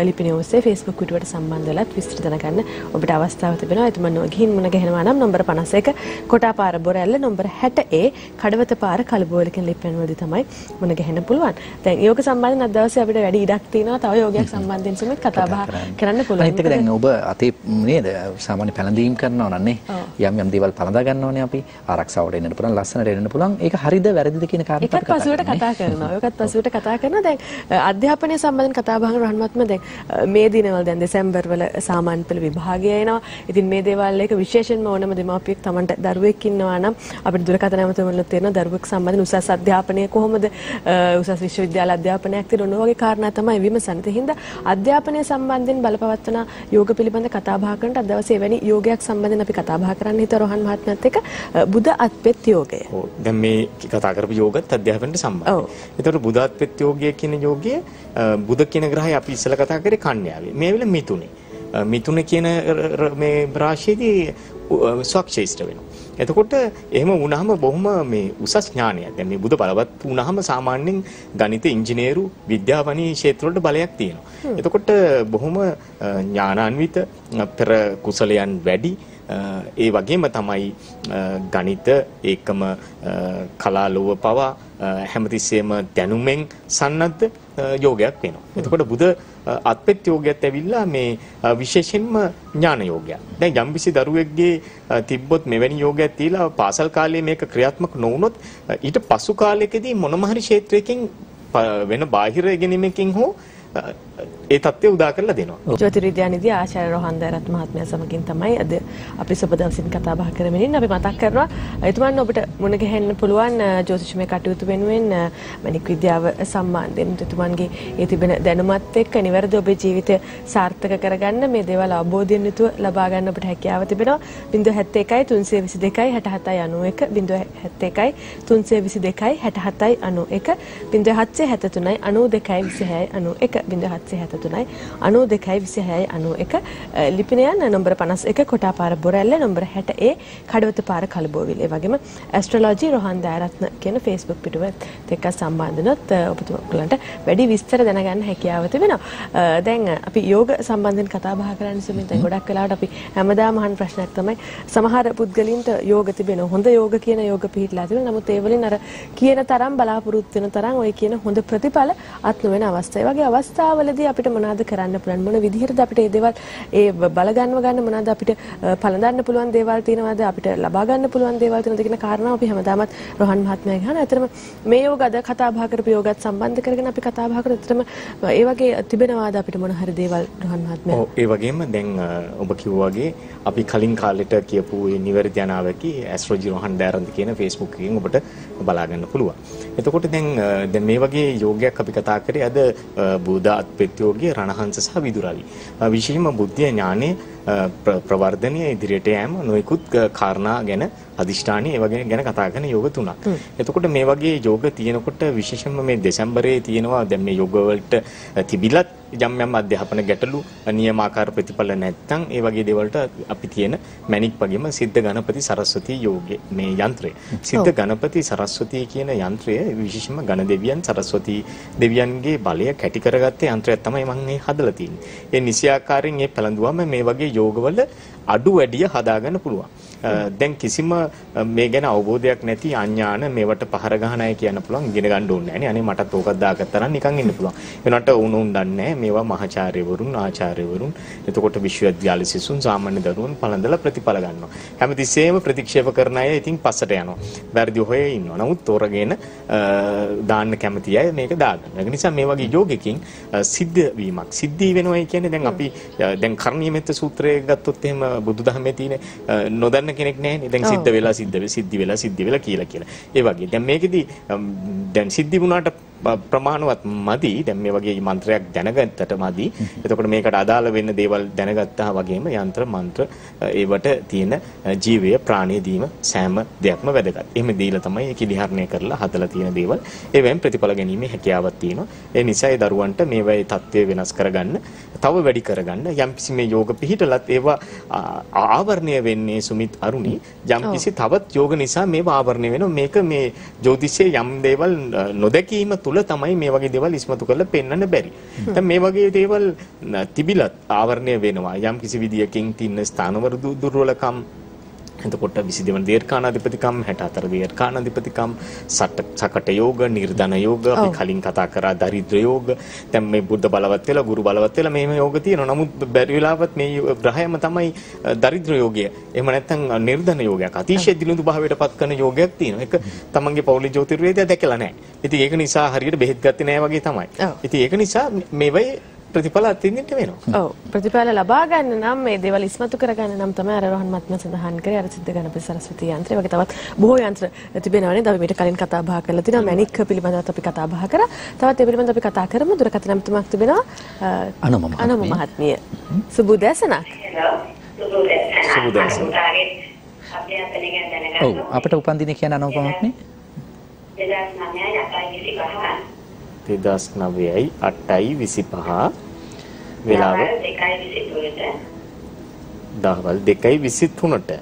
ලිපිණිය ඔස්සේ Facebook පිටුවට සම්බන්ධ වෙලත් විස්තර දැනගන්න ඔබට අවස්ථාව තිබෙනවා. එතුමන් ගිහින් මුණ ගැහෙනවා නම් නම්බර 51 කොටාපාර බොරැල්ල නම්බර 60 කඩවත පාර කලබෝල කියන ලිපිණියවලදී තමයි මුණ ගැහෙන්න පුළුවන්. දැන් යෝග සම්බන්ධයෙන් අද දවසේ අපිට වැඩි ඉඩක් තියෙනවා. තව යෝගයක් සම්බන්ධයෙන් සමත් කතා බහ කරන්න පුළුවන්. ඒත් ඒක දැන් ඔබ අතේ නේද සාමාන්‍ය පැලඳීම් කරනවා නන්නේ. යම් යම් දේවල් පළඳා ගන්න ඕනේ අපි. ආරක්ෂාවට එන්නට පුළුවන්, ලස්සනට එන්නට පුළුවන්. ඒක හරිද වැරදිද කියන කාරණා තමයි කතා කරනවා. ඒකත් පසුවට කතා කරනවා. දැන් අධ්‍යාපනය සම්බන්ධයෙන් කතා බහ කරන රහමත්ම දැන් මේ දිනවල දැන් දෙසැම්බර් වල සාමාන්‍ය පෙළ විභාගය එනවා. ඉතින් මේ දේවල් එක විශේෂයෙන්ම ඕනම දෙමාපියෙක් Tamanට දරුවෙක් ඉන්නවා නම් අපිට දුරකථන ඇමතුමලුත් තියෙනවා. දරුවෙක් සම්බන්ධ උසස් අධ්‍යාපනය කොහොමද? උසස් විශ්වවිද්‍යාල අධ්‍යාපනයක් තියෙන ඔය වගේ කාරණා තමයි විමසන්න තියෙන්නේ. අධ්‍යාපනය සම්බන්ධයෙන් බලපවත්වන යෝග පිළිබඳ කතා බහ කරනට අද දවසේ එවැනි යෝගයක් සම්බන්ධයෙන් අපි කතා බහ කරන්න හිත රෝහන් මහත්මයාත් එක්ක බුද අත්පෙත් යෝගය. ඔව්. දැන් මේ කතා කරපු යෝගත් අධ්‍යාපනයට සම්බන්ධයි. ඒතකොට බුදාත්පෙත් යෝගය කියන යෝගය බුද කියන ග්‍රහය අපි ඉස්සලා කතා කරේ කන්‍යාවේ. මේ වෙල මිතුනේ. මිතුනේ කියන මේ රාශියේදී ස්වක්ෂේෂ්ඨ වෙනවා. එතකොට එහෙම වුණාම බොහොම මේ උසස් ඥානයක්. දැන් මේ බුදු බලවත් වුණාම සාමාන්‍යයෙන් ගණිත, ඉංජිනේරු, විද්‍යාවනි ක්ෂේත්‍රවලට බලයක් තියෙනවා. එතකොට බොහොම ඥානාන්විත පෙර කුසලයන් වැඩි ඒ වගේම තමයි ගණිත ඒකම කලාලෝව පවා හැමතිස්සෙම දැනුමෙන් සන්නද්ධ යෝගයක් වෙනවා. එතකොට බුදු අත්පෙත් යෝගයත් ඇවිල්ලා මේ විශේෂයෙන්ම ඥාන යෝගය. දැන් යම්කිසි දරුවෙක්ගේ තිබ්බොත් මෙවැනි යෝගයක් තියලා පාසල් කාලේ මේක ක්‍රියාත්මක නොවුනොත් ඊට පසු කාලයකදී මොනම හරි ක්ෂේත්‍රයකින් වෙන බාහිර ඉගෙනීමකින් හෝ ඒ තත්ත්වය උදා කරලා දෙනවා. ජ්‍යොතිර්විද්‍යානිදී ආචාර්ය රෝහන්දාරත් මහත්මයා සමගින් තමයි අද අපි සබදවසින් කතා බහ කරමින් අපි මතක් කරනවා. එතුමන් ඔබට මුණ ගැහෙන්න පුළුවන් ජ්‍යොතිෂමය කටයුතු වෙනුවෙන් මැණික් විද්‍යාව සම්බන්ධයෙන් එතුමන්ගේ ඒ තිබෙන දැනුමත් එක්ක නිවැරදි ඔබේ ජීවිතය සාර්ථක කරගන්න මේ දේවල් අවබෝධයෙන් යුතුව ලබා ගන්න ඔබට හැකියාව තිබෙනවා. 071 322 6791 071 322 6791 0773 92 26 91 0773 92 26 91 ලිපිනයන් නම්බර 51 කොටාපාර බොරැල්ල නම්බර 60 කඩවත පාර කලබෝවිල. ඒ වගේම ඇස්ට්‍රොලොජි රෝහන් දායරත්න කියන Facebook පිටුව එක්ක සම්බන්ධ වෙනොත් ඔබතුමාලට වැඩි විස්තර දැනගන්න හැකියාව තිබෙනවා. දැන් අපි යෝග සම්බන්ධයෙන් කතා බහ කරන්න සමෙන් දැන් ගොඩක් වෙලාවට අපි හැමදාම අහන ප්‍රශ්නයක් තමයි සමහර පුද්ගලින්ට යෝග තිබෙනවා. හොඳ යෝග කියන යෝග පිළිපදලා තිබෙනවා. නමුත් ඒ වලින් අර කියන තරම් බලාපොරොත්තු වෙන තරම් ඔය කියන හොඳ ප්‍රතිඵල අත් නොවන අවස්ථා. ඒ වගේ අවස්ථාවලදී අපිට මොනවාද කරන්න පුළුවන්, මොන විදිහටද අපිට මේ දේවල් ඒ බලගන්ව ගන්න, මොනවාද අපිට පළඳන්න පුළුවන් දේවල් තියෙනවද, අපිට ලබා ගන්න පුළුවන් දේවල් තියෙනවද කියන කාරණාව අපි හැමදාමත් රෝහන් මහත්මයාගෙන් අහනවා. ඇත්තටම මේ යෝග අද කතා බහ කරපු යෝගත් සම්බන්ධ කරගෙන අපි කතා බහ කරා. ඇත්තටම ඒ වගේ තිබෙනවාද අපිට මොන හරි දේවල් රෝහන් මහත්මයා? ඔව්, ඒ වගේම දැන් ඔබ කිව්වා වගේ අපි කලින් කාලෙට කියපු මේ නිවැරදි යනාවකී ඇස්ට්‍රොජි රෝහන් දාරන්ද කියන Facebook එකෙන් ඔබට බලා ගන්න පුළුවන්. එතකොට දැන් මේ වගේ යෝගයක් අපි කතා කරේ අද බුද්ධ අත්පෙත් යෝගයේ රණහංස සහ විදුරවි. විශේෂම බුද්ධිය ඥානයේ ප්‍රවර්ධනය ඉදිරියට යෑම නොයෙකුත් කාරණා ගැන අදිෂ්ඨානීය ඒවා ගැන කතා කරන යෝග තුනක්. එතකොට මේ වගේ යෝග තියෙනකොට විශේෂම මේ දෙසැම්බරේ තියෙනවා. දැන් මේ යෝග වලට තිබිලත් යම් අධ්‍යාපන ගැටලු නියමාකාර ප්‍රතිඵල නැත්නම් ඒ වගේ දේවල්ට අපි තියෙන මැණික් වගේම සිද්ධ ගණපති සරස්වති යෝගේ මේ යන්ත්‍රය. සිද්ධ ගණපති සරස්වති කියන යන්ත්‍රය විශේෂම ගණ දෙවියන් සරස්වති දෙවියන්ගේ බලය කැටි කරගත්ත යන්ත්‍රයක් තමයි මම මේ හදලා තින්නේ. ඒ නිසියාකාරයෙන් මේ පළඳුවම මේ වගේ යෝගවල අඩු වැඩිය හදාගන්න පුළුවන්. දැන් කිසිම මේ ගැන අවබෝධයක් නැති අඥාන මේවට පහර ගහන අය කියන්න පුළුවන් ඉගෙන ගන්න ඕනේ නැහැ නේ. අනේ මටත් ඕකක් දාගත්ත තරම් නිකන් ඉන්න පුළුවන්. ඒනට උණුන් දන්නේ මේවා මහාචාර්යවරුන් ආචාර්යවරුන් එතකොට විශ්වවිද්‍යාල සිසුන් සාමාන්‍ය දරුවන් පළඳලා ප්‍රතිඵල ගන්නවා. හැමතිස්සෙම ප්‍රතික්ෂේප කරන අය ඉතින් පස්සට යනවා. වැඩි හොයේ ඉන්නවා. නමුත් තොරගෙන දාන්න කැමති අය මේක දාගන්න. ඒක නිසා මේ වගේ යෝගකින් සිද්ධ වීමක් සිද්ධී වෙනවා කියන්නේ දැන් අපි දැන් කර්ණීය මෙත්ත සූත්‍රය ගත්තොත් එහෙම බුදුදහමේ තියෙන නොදන්න කෙනෙක් නැහැ නේ. දැන් සිද්ධ වෙලා කියලා. ඒ වගේ දැන් මේකෙදි දැන් සිද්ධි වුණාට ප්‍රමාණවත් මදි. දැන් මේ වගේ මන්ත්‍රයක් දැනගත්තට මදි. එතකොට මේකට අදාළ වෙන්න දේවල් දැනගත්තා වගේම යంత్ర මන්ත්‍ර ඒවට තියෙන ජීවය ප්‍රාණය දීම සෑම දෙයක්ම වැදගත්. එහෙම දීලා තමයි ඒක ඉදිහරණය කරලා හදලා තියෙන දේවල්. ඒවෙන් ප්‍රතිඵල ගැනීම හැකියාවක් තියෙනවා. ඒ නිසා ඒ දරුවන්ට මේවයි தත්ත්වය වෙනස් කරගන්න, තව වැඩි කරගන්න යම්කිසි මේ යෝග පිහිටලත් ඒවා ආවරණය වෙන්නේ සුමිත් අරුණි යම්කිසි තවත් යෝග නිසා මේවා ආවරණය වෙනවා. මේක මේ ජ්‍යොතිෂයේ යම් දේවල් නොදැකීම තමයි මේ වගේ දේවල් ඉස්මතු කරලා පෙන්වන්න බැරි. දැන් මේ වගේ දේවල් තිබිලත් ආවරණය වෙනවා. යම් කිසි විදියකින් තින්න ස්ථානවල දුර්වලකම්, එතකොට 22 වෙනි දීර්ඝානාධිපතිකම්, 64 දීර්ඝානාධිපතිකම්, සකට යෝග, නිර්ධන යෝග, අපි කලින් කතා කරා දරිද්‍ර යෝග. දැන් මේ බුද්ධ බලවත් වෙලා ගුරු බලවත් වෙලා මේ යෝග තියෙනවා. නමුත් බැරි වෙලාවත් මේ ග්‍රහයම තමයි දරිද්‍ර යෝගය. එහෙම නැත්නම් නිර්ධන යෝගයක්. අතිශය දිනුදු භාවයට පත් කරන යෝගයක් තියෙනවා. ඒක තමන්ගේ පෞලි ජ්‍යොතිර්වේදය දැකලා නැහැ. ඉතින් ඒක නිසා හරියට බෙහෙත් ගත්තේ නැහැ වගේ තමයි. ඉතින් ඒක නිසා මේවයි ප්‍රතිඵල අත්විඳින්න වෙනවා. ඔව්, ප්‍රතිඵල ලබා ගන්න නම් මේ දේවල් ඉස්මතු කර ගන්න නම් තමයි අර රෝහන් මහත්මයා සඳහන් කරේ අර සිද්ධ ගණපති සරස්වති යන්ත්‍රය වගේ තවත් බොහෝ යන්ත්‍ර තිබෙනවා නේද. අපි මේට කලින් කතා බහ කරලා තිනවා. මැණික් පිළිබඳවත් අපි කතා බහ කරා. තවත් ඒ පිළිබඳව අපි කතා කරමු. දුරකථන අමතුමක් තිබෙනවා. අනුම මහත්මිය. සුබ දේශනක්. සුබ දේශනක්. ඔව්, අපිට උපන්දිනේ කියන අනුම මහත්මිය 2009 2009 8:25 වෙලාව 2:23ට දහවල් 2:23ට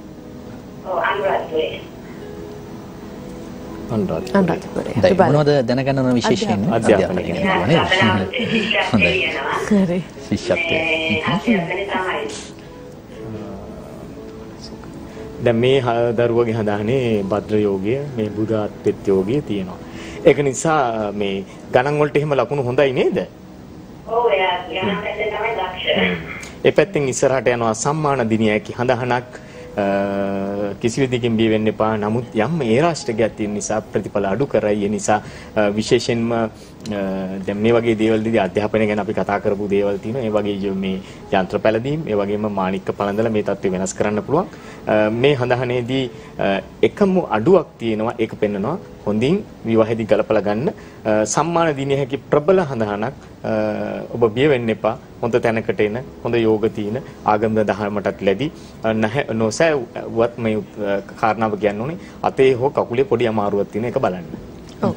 කිසි විදිහකින් බිය වෙන්න එපා. නමුත් යම් ඒ රාෂ්ට්‍රයක් තියෙන නිසා ප්‍රතිඵල අඩු කරයි. ඒ නිසා විශේෂයෙන්ම දැන් මේ වගේ දේවල් දිදී අධ්‍යාපනය ගැන අපි කතා කරපු දේවල් තියෙනවා. ඒ වගේ මේ යන්ත්‍ර පැලදීම්, ඒ වගේම මාණික්ක පළඳලා මේ තත්ත්වය වෙනස් කරන්න පුළුවන්. මේ හඳහනේදී එකම අඩුවක් තියෙනවා. ඒක පෙන්නනවා හොඳින් විවාහෙදී ගලපලා ගන්න. සම්මාන දිනේ හැකි ප්‍රබල හඳහනක් ඔබ බිය වෙන්න එපා. හොඳ තැනකට එන, හොඳ යෝග තියෙන, ආගමික දහමටත් ලැබි නොසැවත් මේ කාරණාව කියන්න ඕනේ. අතේ හෝ කකුලේ පොඩි අමාරුවක් තියෙන එක බලන්න. ඔව්.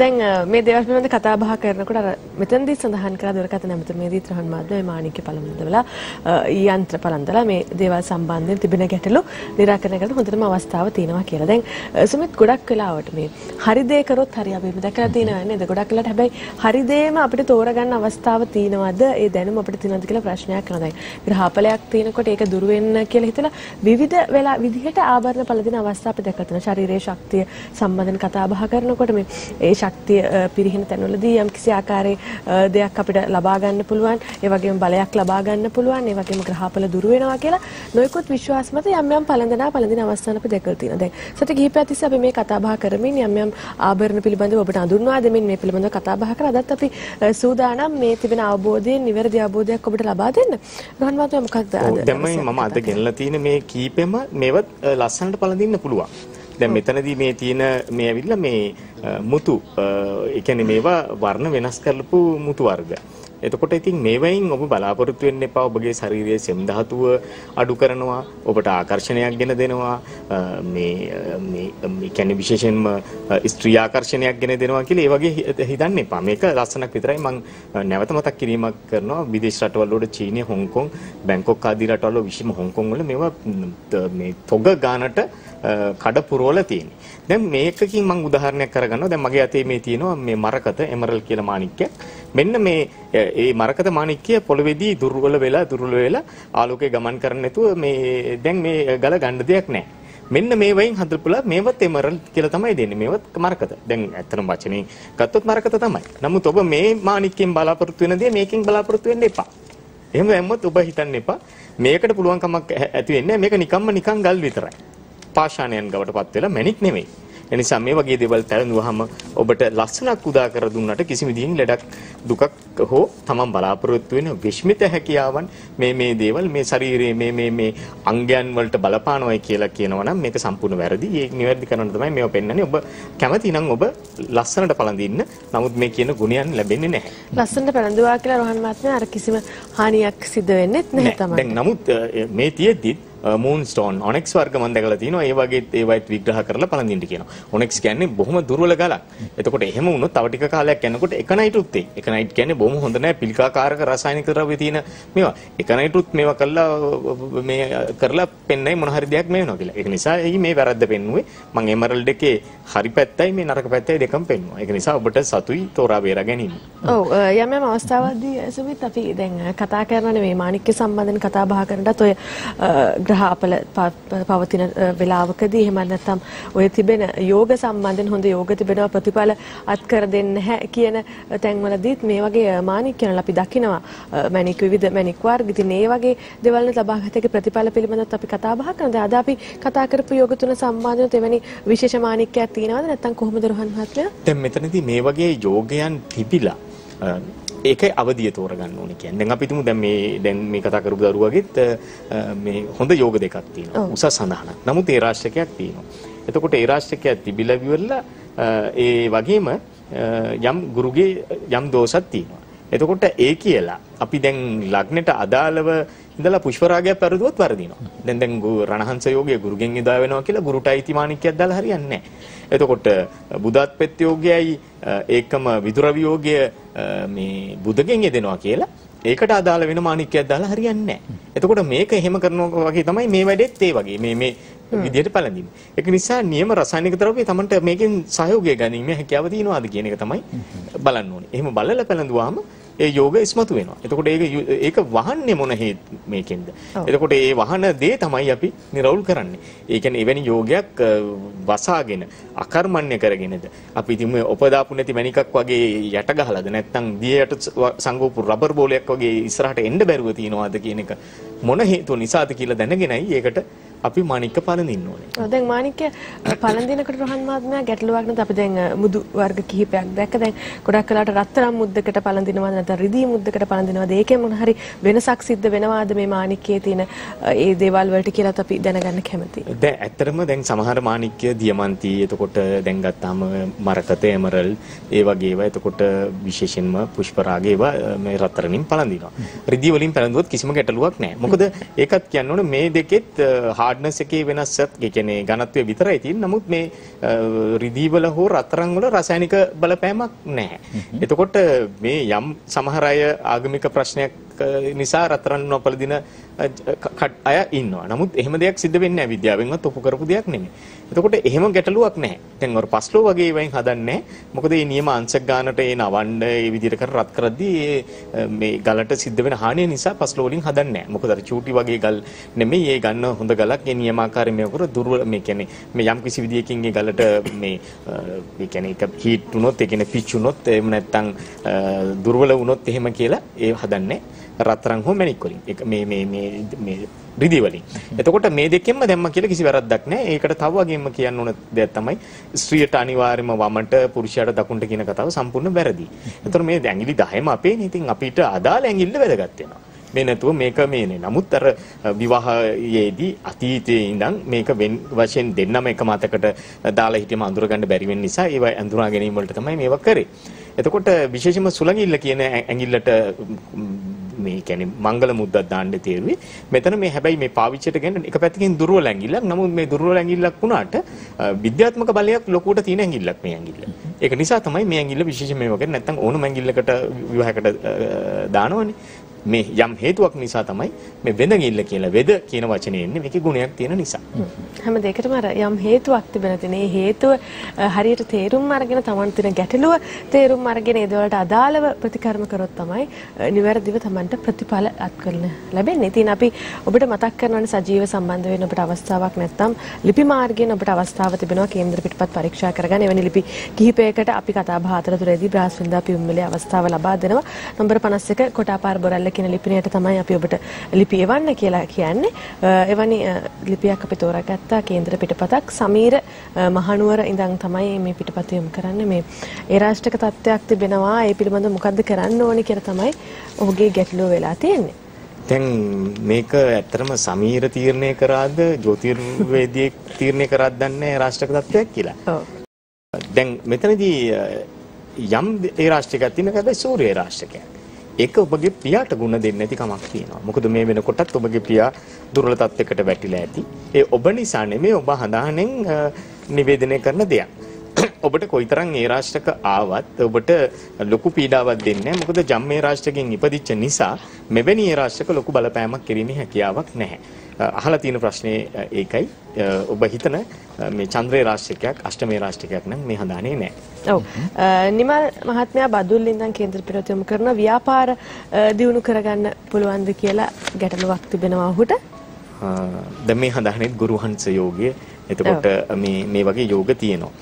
දැන් මේ දේවල් පිළිබඳ කතා බහ කරනකොට අර මෙතනදී සඳහන් කළ දරකට නැමෙත මේ දිත්‍රහන් මාධ්‍යය මාණික්ක පළමුදවලා යන්ත්‍ර පළඳලා මේ දේවල් සම්බන්ධයෙන් තිබෙන ගැටලු निराකරණය කරන්න හොඳටම අවස්ථාව තියෙනවා කියලා. දැන් සුමිත් ගොඩක් වෙලාවට මේ හරි දේ කරොත් හරි අපි මේ දැකලා තියෙනවා නේද? ගොඩක් වෙලාවට හැබැයි හරි දේම අපිට තෝරගන්න අවස්ථාව තියෙනවද? ඒ දැනුම අපිට තියෙනවද කියලා ප්‍රශ්නයක් කරනවා. දැන් ග්‍රහපලයක් තියෙනකොට ඒක දුර වෙන්න කියලා හිතලා විවිධ වෙලා විදිහට ආවරණ පළඳින අවස්ථා අපි දැකලා තියෙනවා. ශරීරයේ ශක්තිය සම්බන්ධයෙන් කතා බහ කරනකොට ඒ ශක්තිය පිරිහින තැන්වලදී යම් කිසි ආකාරයේ දෙයක් අපිට ලබා ගන්න පුළුවන්, ඒ වගේම බලයක් ලබා ගන්න පුළුවන්, ඒ වගේම ග්‍රහපල දුර වෙනවා කියලා නොයෙකුත් විශ්වාස මත යම් යම් පළඳින අවස්ථාන අපි දැකලා තියෙනවා. දැන් සත කිහිපයක් තිස්සේ අපි මේ කතා බහ කරමින් යම් යම් ආභරණ පිළිබඳව ඔබට හඳුන්වා දෙමින් මේ පිළිබඳව කතා බහ කරා. අදත් අපි සූදානම් මේ තිබෙන අවබෝධයෙන් නිවැරදි අවබෝධයක් ඔබට ලබා දෙන්න. රහන් මාතේ මොකක්ද අද? දැන් මම අද ගෙනලා තියෙන මේ කීපෙම මේවත් ලස්සනට පළඳින්න පුළුවන්. දැන් මෙතනදී මේ තියෙන මේ ඇවිල්ලා මේ මුතු, ඒ කියන්නේ මේවා වර්ණ වෙනස් කරලපු මුතු වර්ග. එතකොට ඉතින් මේ වයින් ඔබ බලාපොරොත්තු වෙන්න එපා. ඔබගේ ශාරීරියේ සෙම් ධාතුව අඩු කරනවා, ඔබට ආකර්ෂණයක් ගෙන දෙනවා, මේ කියන්නේ විශේෂයෙන්ම ස්ත්‍රී ආකර්ෂණයක් ගෙන දෙනවා කියලා ඒ වගේ හිතන්න එපා. මේක ලස්සනක් විතරයි. මම නැවත මතක් කිරීමක් කරනවා විදේශ රටවල් වල, චීනය, හොංකොං, බැංකොක් ආදී රටවල් වල, විශේෂම හොංකොං වල මේවා මේ තොග ගානට කඩ පුරවල තියෙනවා. දැන් මේකකින් මම උදාහරණයක් අරගන්නවා. දැන් මගේ අතේ මේ තියෙනවා මේ මරකත එමරල් කියලා මාණික්කයක්. මෙන්න මේ ඒ මරකත මාණික්කය පොළවේදී දුර්වල වෙලා ආලෝකයේ ගමන් කරන්නේ නැතුව මේ දැන් මේ ගල ගන්න දෙයක් නැහැ. මෙන්න මේ වයින් හඳපුලා මේවත් එමරල් කියලා තමයි දෙන්නේ. මේවත් මරකත. දැන් ඇත්තටම වචනේ ගත්තොත් මරකත තමයි. නමුත් ඔබ මේ මාණික්කෙන් බලාපොරොත්තු වෙන දේ මේකෙන් බලාපොරොත්තු වෙන්න එපා. එහෙම හැමොත් ඔබ හිතන්න එපා. මේකට පුළුවන් කමක් ඇති වෙන්නේ නැහැ. මේක නිකන් ගල් විතරයි. පාෂාණයන් ගවටපත් වෙලා මැණික් නෙමෙයි. ඒ නිසා මේ වගේ දේවල් තැළුවාම ඔබට ලස්සනක් උදා කර දුන්නට කිසිම දින් ලඩක් දුකක් හෝ තමන් බලාපොරොත්තු වෙන විශ්මිත හැකියාවන් මේ දේවල් මේ ශරීරයේ මේ අංගයන් වලට බලපානවයි කියලා කියනවා නම් මේක සම්පූර්ණ වැරදි. ඒක නිවැරදි කරන්න තමයි මේව පෙන්වන්නේ. ඔබ කැමති නම් ඔබ ලස්සනට පළඳින්න. නමුත් මේ කියන ගුණයන් ලැබෙන්නේ නැහැ. ලස්සනට පළඳුවා කියලා රෝහන් මාත්මේ අර කිසිම හානියක් සිදු වෙන්නේ නැහැ තමයි. දැන් නමුත් මේ තියෙද්දි මූන්ස්ටෝන්, ඔනෙක්ස් වර්ග මම දැකලා තිනවා. ඒ වගේ ඒවත් විග්‍රහ කරලා පළඳින්න කියනවා. ඔනෙක්ස් කියන්නේ බොහොම දුර්වල ගලක්. එතකොට එහෙම වුණොත් තව ටික කාලයක් යනකොට එකනයිට් උත් එයි. එකනයිට් කියන්නේ බොහොම හොඳ නැහැ, පිළිකාකාරක රසායනික ද්‍රව්‍ය තියෙන මේවා. එකනයිට් උත් මේවා කළා මේ කරලා පෙන්නයි මොන හරි දෙයක් මේ වෙනවා කියලා. ඒක නිසා එයි මේ වැරද්ද පෙන්නුවේ. මම එමරල්ඩ් එකේ හරි පැත්තයි මේ නරක පැත්තයි දෙකම පෙන්නුවා. ඒක නිසා ඔබට සතුයි තෝරා බේරා ගැනීම. ඔව්. යම් අවස්ථාවදී සුමිත් අපි දැන් කතා කරනනේ මේ මාණික්ක සම්බන්ධයෙන් කතා බහ කරනටත් ඔය ග්‍රහපල පවතින වෙලාවකදී එහෙම නැත්නම් ඔය තිබෙන යෝග සම්බන්ධයෙන් හොඳ යෝග තිබෙනවා ප්‍රතිඵල අත්කර දෙන්නේ නැහැ කියන තැන්වලදීත් මේ වගේ මාණික්කයන් අපි දකිනවා. මැණික් විවිධ මැණික් වර්ග. ඉතින් ඒ වගේ දේවල් ලබාගතේ ප්‍රතිඵල පිළිබඳවත් අපි කතා බහ කරනවා. දැන් අද අපි කතා කරපු යෝග තුන සම්බන්ධව තෙවැනි විශේෂ මාණික්කයක් තියෙනවද නැත්නම් කොහොමද රෝහන් මහත්මයා? දැන් මෙතනදී මේ වගේ යෝගයන් තිබිලා ඒකයි අවදිය තෝරගන්න ඕනේ කියන්නේ. දැන් අපි තුමු දැන් මේ කතා කරපු දරුවගෙත් මේ හොඳ යෝග දෙකක් තියෙනවා. උසස් සඳහනක්. නමුත් ඒ රාශිකයක් තියෙනවා. එතකොට ඒ රාශිකය තිබිලා විවරලා ඒ වගේම යම් ගුරුගේ යම් දෝෂක් තියෙනවා. එතකොට ඒ කියලා අපි දැන් ලග්නෙට අදාළව ඉඳලා පුෂ්පරාගයක් පෙරදුවොත් වරදිනවා. දැන් රණහංස යෝගයේ ගුරුගෙන් එදා වෙනවා කියලා ගුරුටයි තිමාණිකයක් දාලා හරියන්නේ නැහැ. එතකොට බුදාත්පෙත් යෝගයයි ඒකම විදුරවි යෝගය මේ බුදගෙන් එදෙනවා කියලා ඒකට අදාළ වෙන මාණිකයක් දාලා හරියන්නේ නැහැ. එතකොට මේක එහෙම කරනවා වගේ තමයි මේ වැඩෙත් ඒ වගේ මේ විදියට පළඳින්න. ඒක නිසා නියම රසායනික ද්‍රව්‍ය තමන්ට මේකෙන් සහයෝගය ගැනීම හැකියාව තියෙනවාද කියන එක තමයි බලන්න ඕනේ. එහෙම බලලා පළඳුවාම ඒ යෝගය ඉස්මතු වෙනවා. එතකොට ඒක වහන්නේ මොන හේතු මේකෙන්ද? එතකොට ඒ වහන දේ තමයි අපි නිරවුල් කරන්නේ. ඒ කියන්නේ එවැනි යෝගයක් වසාගෙන අකර්මණ්‍ය කරගෙනද අපි ඉතින් උපදාපු නැති මණිකක් වගේ යට ගහලාද නැත්නම් දිය යට සංගෝපු රබර් බෝලයක් වගේ ඉස්සරහට එන්න බැරුව තියනවාද කියන එක මොන හේතුව නිසාද කියලා දැනගෙනයි ඒකට අපි මාණික්ක පළඳින්න ඕනේ. දැන් මාණික්ක පළඳිනකොට රහන් මාත්මයා ගැටලුවක් නැද්ද? අපි දැන් මුදු වර්ග කිහිපයක් දැක්ක. දැන් ගොඩක් වෙලාට රත්තරන් මුද්දකට පළඳිනවද නැත්නම් රිදී මුද්දකට පළඳිනවද? ඒකෙන් මොන හරි වෙනසක් සිද්ධ වෙනවාද මේ මාණික්කයේ තියෙන ඒ දේවල් වලට කියලාත් අපි දැනගන්න කැමතියි. දැන් ඇත්තටම දැන් සමහර මාණික්කය දියමන්තී එතකොට දැන් ගත්තාම මරකත එමරල්ඩ් ඒ වගේ ඒවා එතකොට විශේෂයෙන්ම පුෂ්ප රාග ඒවා මේ රත්තරන්ින් පළඳිනවා. රිදී වලින් පළඳුවොත් කිසිම ගැටලුවක් නැහැ. මොකද ඒකත් කියන්න ඕනේ මේ දෙකෙත් ආඩ්නස් එකේ වෙනසක් කියන්නේ ඝනත්වය විතරයි තියෙන්නේ. නමුත් මේ රිදී වල හෝ රත්තරන් වල රසායනික බලපෑමක් නැහැ. එතකොට මේ යම් සමහර අය ආගමික ප්‍රශ්නයක් නිසා රත්තරන් නොපළඳින අය ඉන්නවා. නමුත් එහෙම දෙයක් සිද්ධ වෙන්නේ නැහැ. විද්‍යාවෙන්වත් ඔප්පු කරපු දෙයක් නෙමෙයි. එතකොට එහෙම ගැටලුවක් නැහැ. දැන් අර පස්ලෝ වගේ වයින් හදන්නේ මොකද මේ නියම අංශක ගන්නට ඒ නවන්න ඒ විදිහට කර රත් කරද්දී මේ ගලට සිද්ධ වෙන හානිය නිසා පස්ලෝ වලින් හදන්නේ නැහැ. මොකද අර චූටි වගේ ගල් නෙමෙයි ඒ ගන්න හොඳ ගල ඒ නියමාකාරයෙන් මේක කර දුර්වල මේ කියන්නේ මේ යම් කිසි විදියකින් ඒ ගලට මේ කියන්නේ එක හීට් වුණොත් ඒ කියන්නේ පිච් වුණොත් එහෙම නැත්නම් දුර්වල වුණොත් එහෙම කියලා ඒ හදන්නේ රත්තරන් හෝ මැණික් වලින් ඒක මේ රිදී වලින්. එතකොට මේ දෙකෙන්ම දැම්ම කියලා කිසි වැරද්දක් නැහැ. ඒකට තව වගේම කියන්න ඕන දෙයක් තමයි ස්ත්‍රියට අනිවාර්යයෙන්ම වමට පුරුෂයාට දකුණට කියන කතාව සම්පූර්ණ වැරදි. එතකොට මේ ඇඟිලි 10ම අපේනේ. ඉතින් අපිට අදාළ ඇඟිල්ල වැදගත් වෙනවා. මේ නැතුව මේක මේනේ. නමුත් අර විවාහයේදී අතීතයේ ඉඳන් මේක වෙන වශයෙන් දෙන්නම එක මතකට දාලා හිටියම අඳුර ගන්න බැරි වෙන නිසා ඒව අඳුනා ගැනීම වලට තමයි මේවා කරේ. එතකොට විශේෂයෙන්ම සුළඟිල්ල කියන ඇඟිල්ලට මේ කියන්නේ මංගල මුද්දක් දාන්න තීරුවේ මෙතන මේ හැබැයි මේ පාවිච්චියට ගන්න එක පැත්තකින් දුර්වල ඇඟිල්ලක්. නමුත් මේ දුර්වල ඇඟිල්ලක් වුණාට විද්‍යාත්මක බලයක් ලොකුවට තියෙන ඇඟිල්ලක් මේ ඇඟිල්ල. ඒක නිසා තමයි මේ ඇඟිල්ල විශේෂයෙන් මේ වගේ නැත්තම් ඕනම ඇඟිල්ලකට විවාහයකට දානවනේ. මේ යම් හේතුවක් නිසා තමයි මේ වෙනගිල්ල කියලා වෙද කියන වචනේ එන්නේ. මේකේ ගුණයක් තියෙන නිසා. හැම දෙයකටම අර යම් හේතුවක් තිබෙන තැන ඒ හේතුව හරියට තේරුම් අරගෙන තමන්ට තියෙන ගැටලුව තේරුම් අරගෙන ඒ දේවල්ට අදාළව ප්‍රතිකර්ම කරොත් තමයි නිවැරදිව තමන්ට ප්‍රතිඵල අත්කරන ලැබෙන්නේ. ඉතින් අපි ඔබට මතක් කරනවානේ සජීව සම්බන්ධ වෙන්න ඔබට අවස්ථාවක් නැත්නම් ලිපි මාර්ගයෙන් ඔබට අවස්ථාව තිබෙනවා කේන්ද්‍ර පිටපත් පරීක්ෂා කරගන්න. එවැනි ලිපි කිහිපයකට අපි කතා බහ අතරතුරේදී බ්‍රහස්පතින්දා පියුම්මලේ අවස්ථාව ලබා දෙනවා. නම්බර 51 කොටාපාර බොරැල්ල කියන ලිපිණියට තමයි අපි ඔබට ලිපි එවන්න කියලා කියන්නේ. එවැනි ලිපියක් අපි තෝරාගත්තා කේන්ද්‍ර පිටපතක් සමීර මහනුවර ඉඳන් තමයි මේ පිටපත යොමු කරන්නේ. මේ ඒ රාෂ්ට්‍රික තත්ත්වයක් තිබෙනවා. ඒ පිළිබඳව මොකද්ද කරන්න ඕනේ කියලා තමයි ඔහුගේ ගැටලුව වෙලා තියෙන්නේ. දැන් මේක ඇත්තටම සමීර තීරණය කරාද ජ්‍යොතිර්වේදියෙක් තීරණය කරාද දන්නේ නැහැ රාෂ්ට්‍රික තත්ත්වයක් කියලා. ඔව්. දැන් මෙතනදී යම් ඒ රාෂ්ට්‍රිකයක් තියෙනවා. හැබැයි සූර්ය රාෂ්ට්‍රිකයක්. ඒක ඔබගේ පියාට ගුණ දෙන්නේ නැති කමක් තියෙනවා. මොකද මේ වෙනකොටත් ඔබගේ පියා දුර්වල තත්යකට වැටිලා ඇති. ඒ ඔබ නිසා නෙමෙයි ඔබ හදාහනෙන් නිවේදනය කරන දෙයක්. ඔබට කොයිතරම් ඒ රාශියක ආවත් ඔබට ලොකු පීඩාවක් දෙන්නේ නැහැ. මොකද ජම්මේ රාශියකින් ඉපදිච්ච නිසා මෙවැනි ඒ රාශියක ලොකු බලපෑමක් කිරීමේ හැකියාවක් නැහැ. අහලා තියෙන ප්‍රශ්නේ ඒකයි. ඔබ හිතන මේ චන්ද්‍රේ රාශියකයක් අෂ්ටමේ රාශියකයක් නම් මේ හදාන්නේ නැහැ. ඔව්. නිමල් මහත්මයා බදුල්ලින්දන් කේන්ද්‍ර පිටත යොමු කරන ව්‍යාපාර දියුණු කරගන්න පුළුවන්ද කියලා ගැටලුවක් තිබෙනවා ඔහුට. දැන් මේ හදාන්නේ ගුරුහංස යෝගය. එතකොට මේ වගේ යෝග තියෙනවා.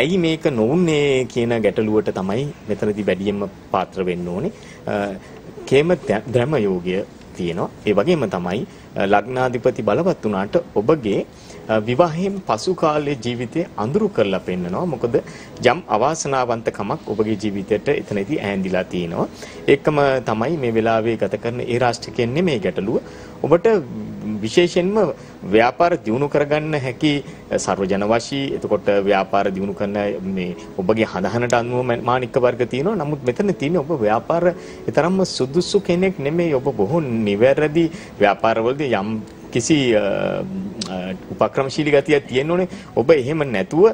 ඇයි මේක නොවුන්නේ කියන ගැටලුවට තමයි මෙතනදී වැඩියෙන්ම පාත්‍ර වෙන්න ඕනේ. කේම ධර්ම යෝගය තියෙනවා. ඒ වගේම තමයි ලග්නාධිපති බලවත් වුණාට ඔබගේ විවාහයෙන් පසු කාලයේ ජීවිතය අඳුරු කරලා පෙන්නනවා. මොකද යම් අවාසනාවන්තකමක් ඔබගේ ජීවිතයට එතනදී ඈඳිලා තියෙනවා. ඒකම තමයි මේ වෙලාවේ ගත කරන ඒ රාශියකෙන් නෙමේ ගැටලුව. ඔබට විශේෂයෙන්ම ව්‍යාපාර දියුණු කරගන්න හැකි සර්වජනවශී එතකොට ව්‍යාපාර දියුණු කරන මේ ඔබගේ හඳහනට අනුව මාණික්ක වර්ග තියෙනවා. නමුත් මෙතන තියෙන්නේ ඔබ ව්‍යාපාර තරම්ම සුදුසු කෙනෙක් නෙමෙයි. ඔබ බොහෝ නිවැරදි ව්‍යාපාරවලදී යම් කිසි උපක්‍රමශීලී ගතියක් තියෙනෝනේ. ඔබ එහෙම නැතුව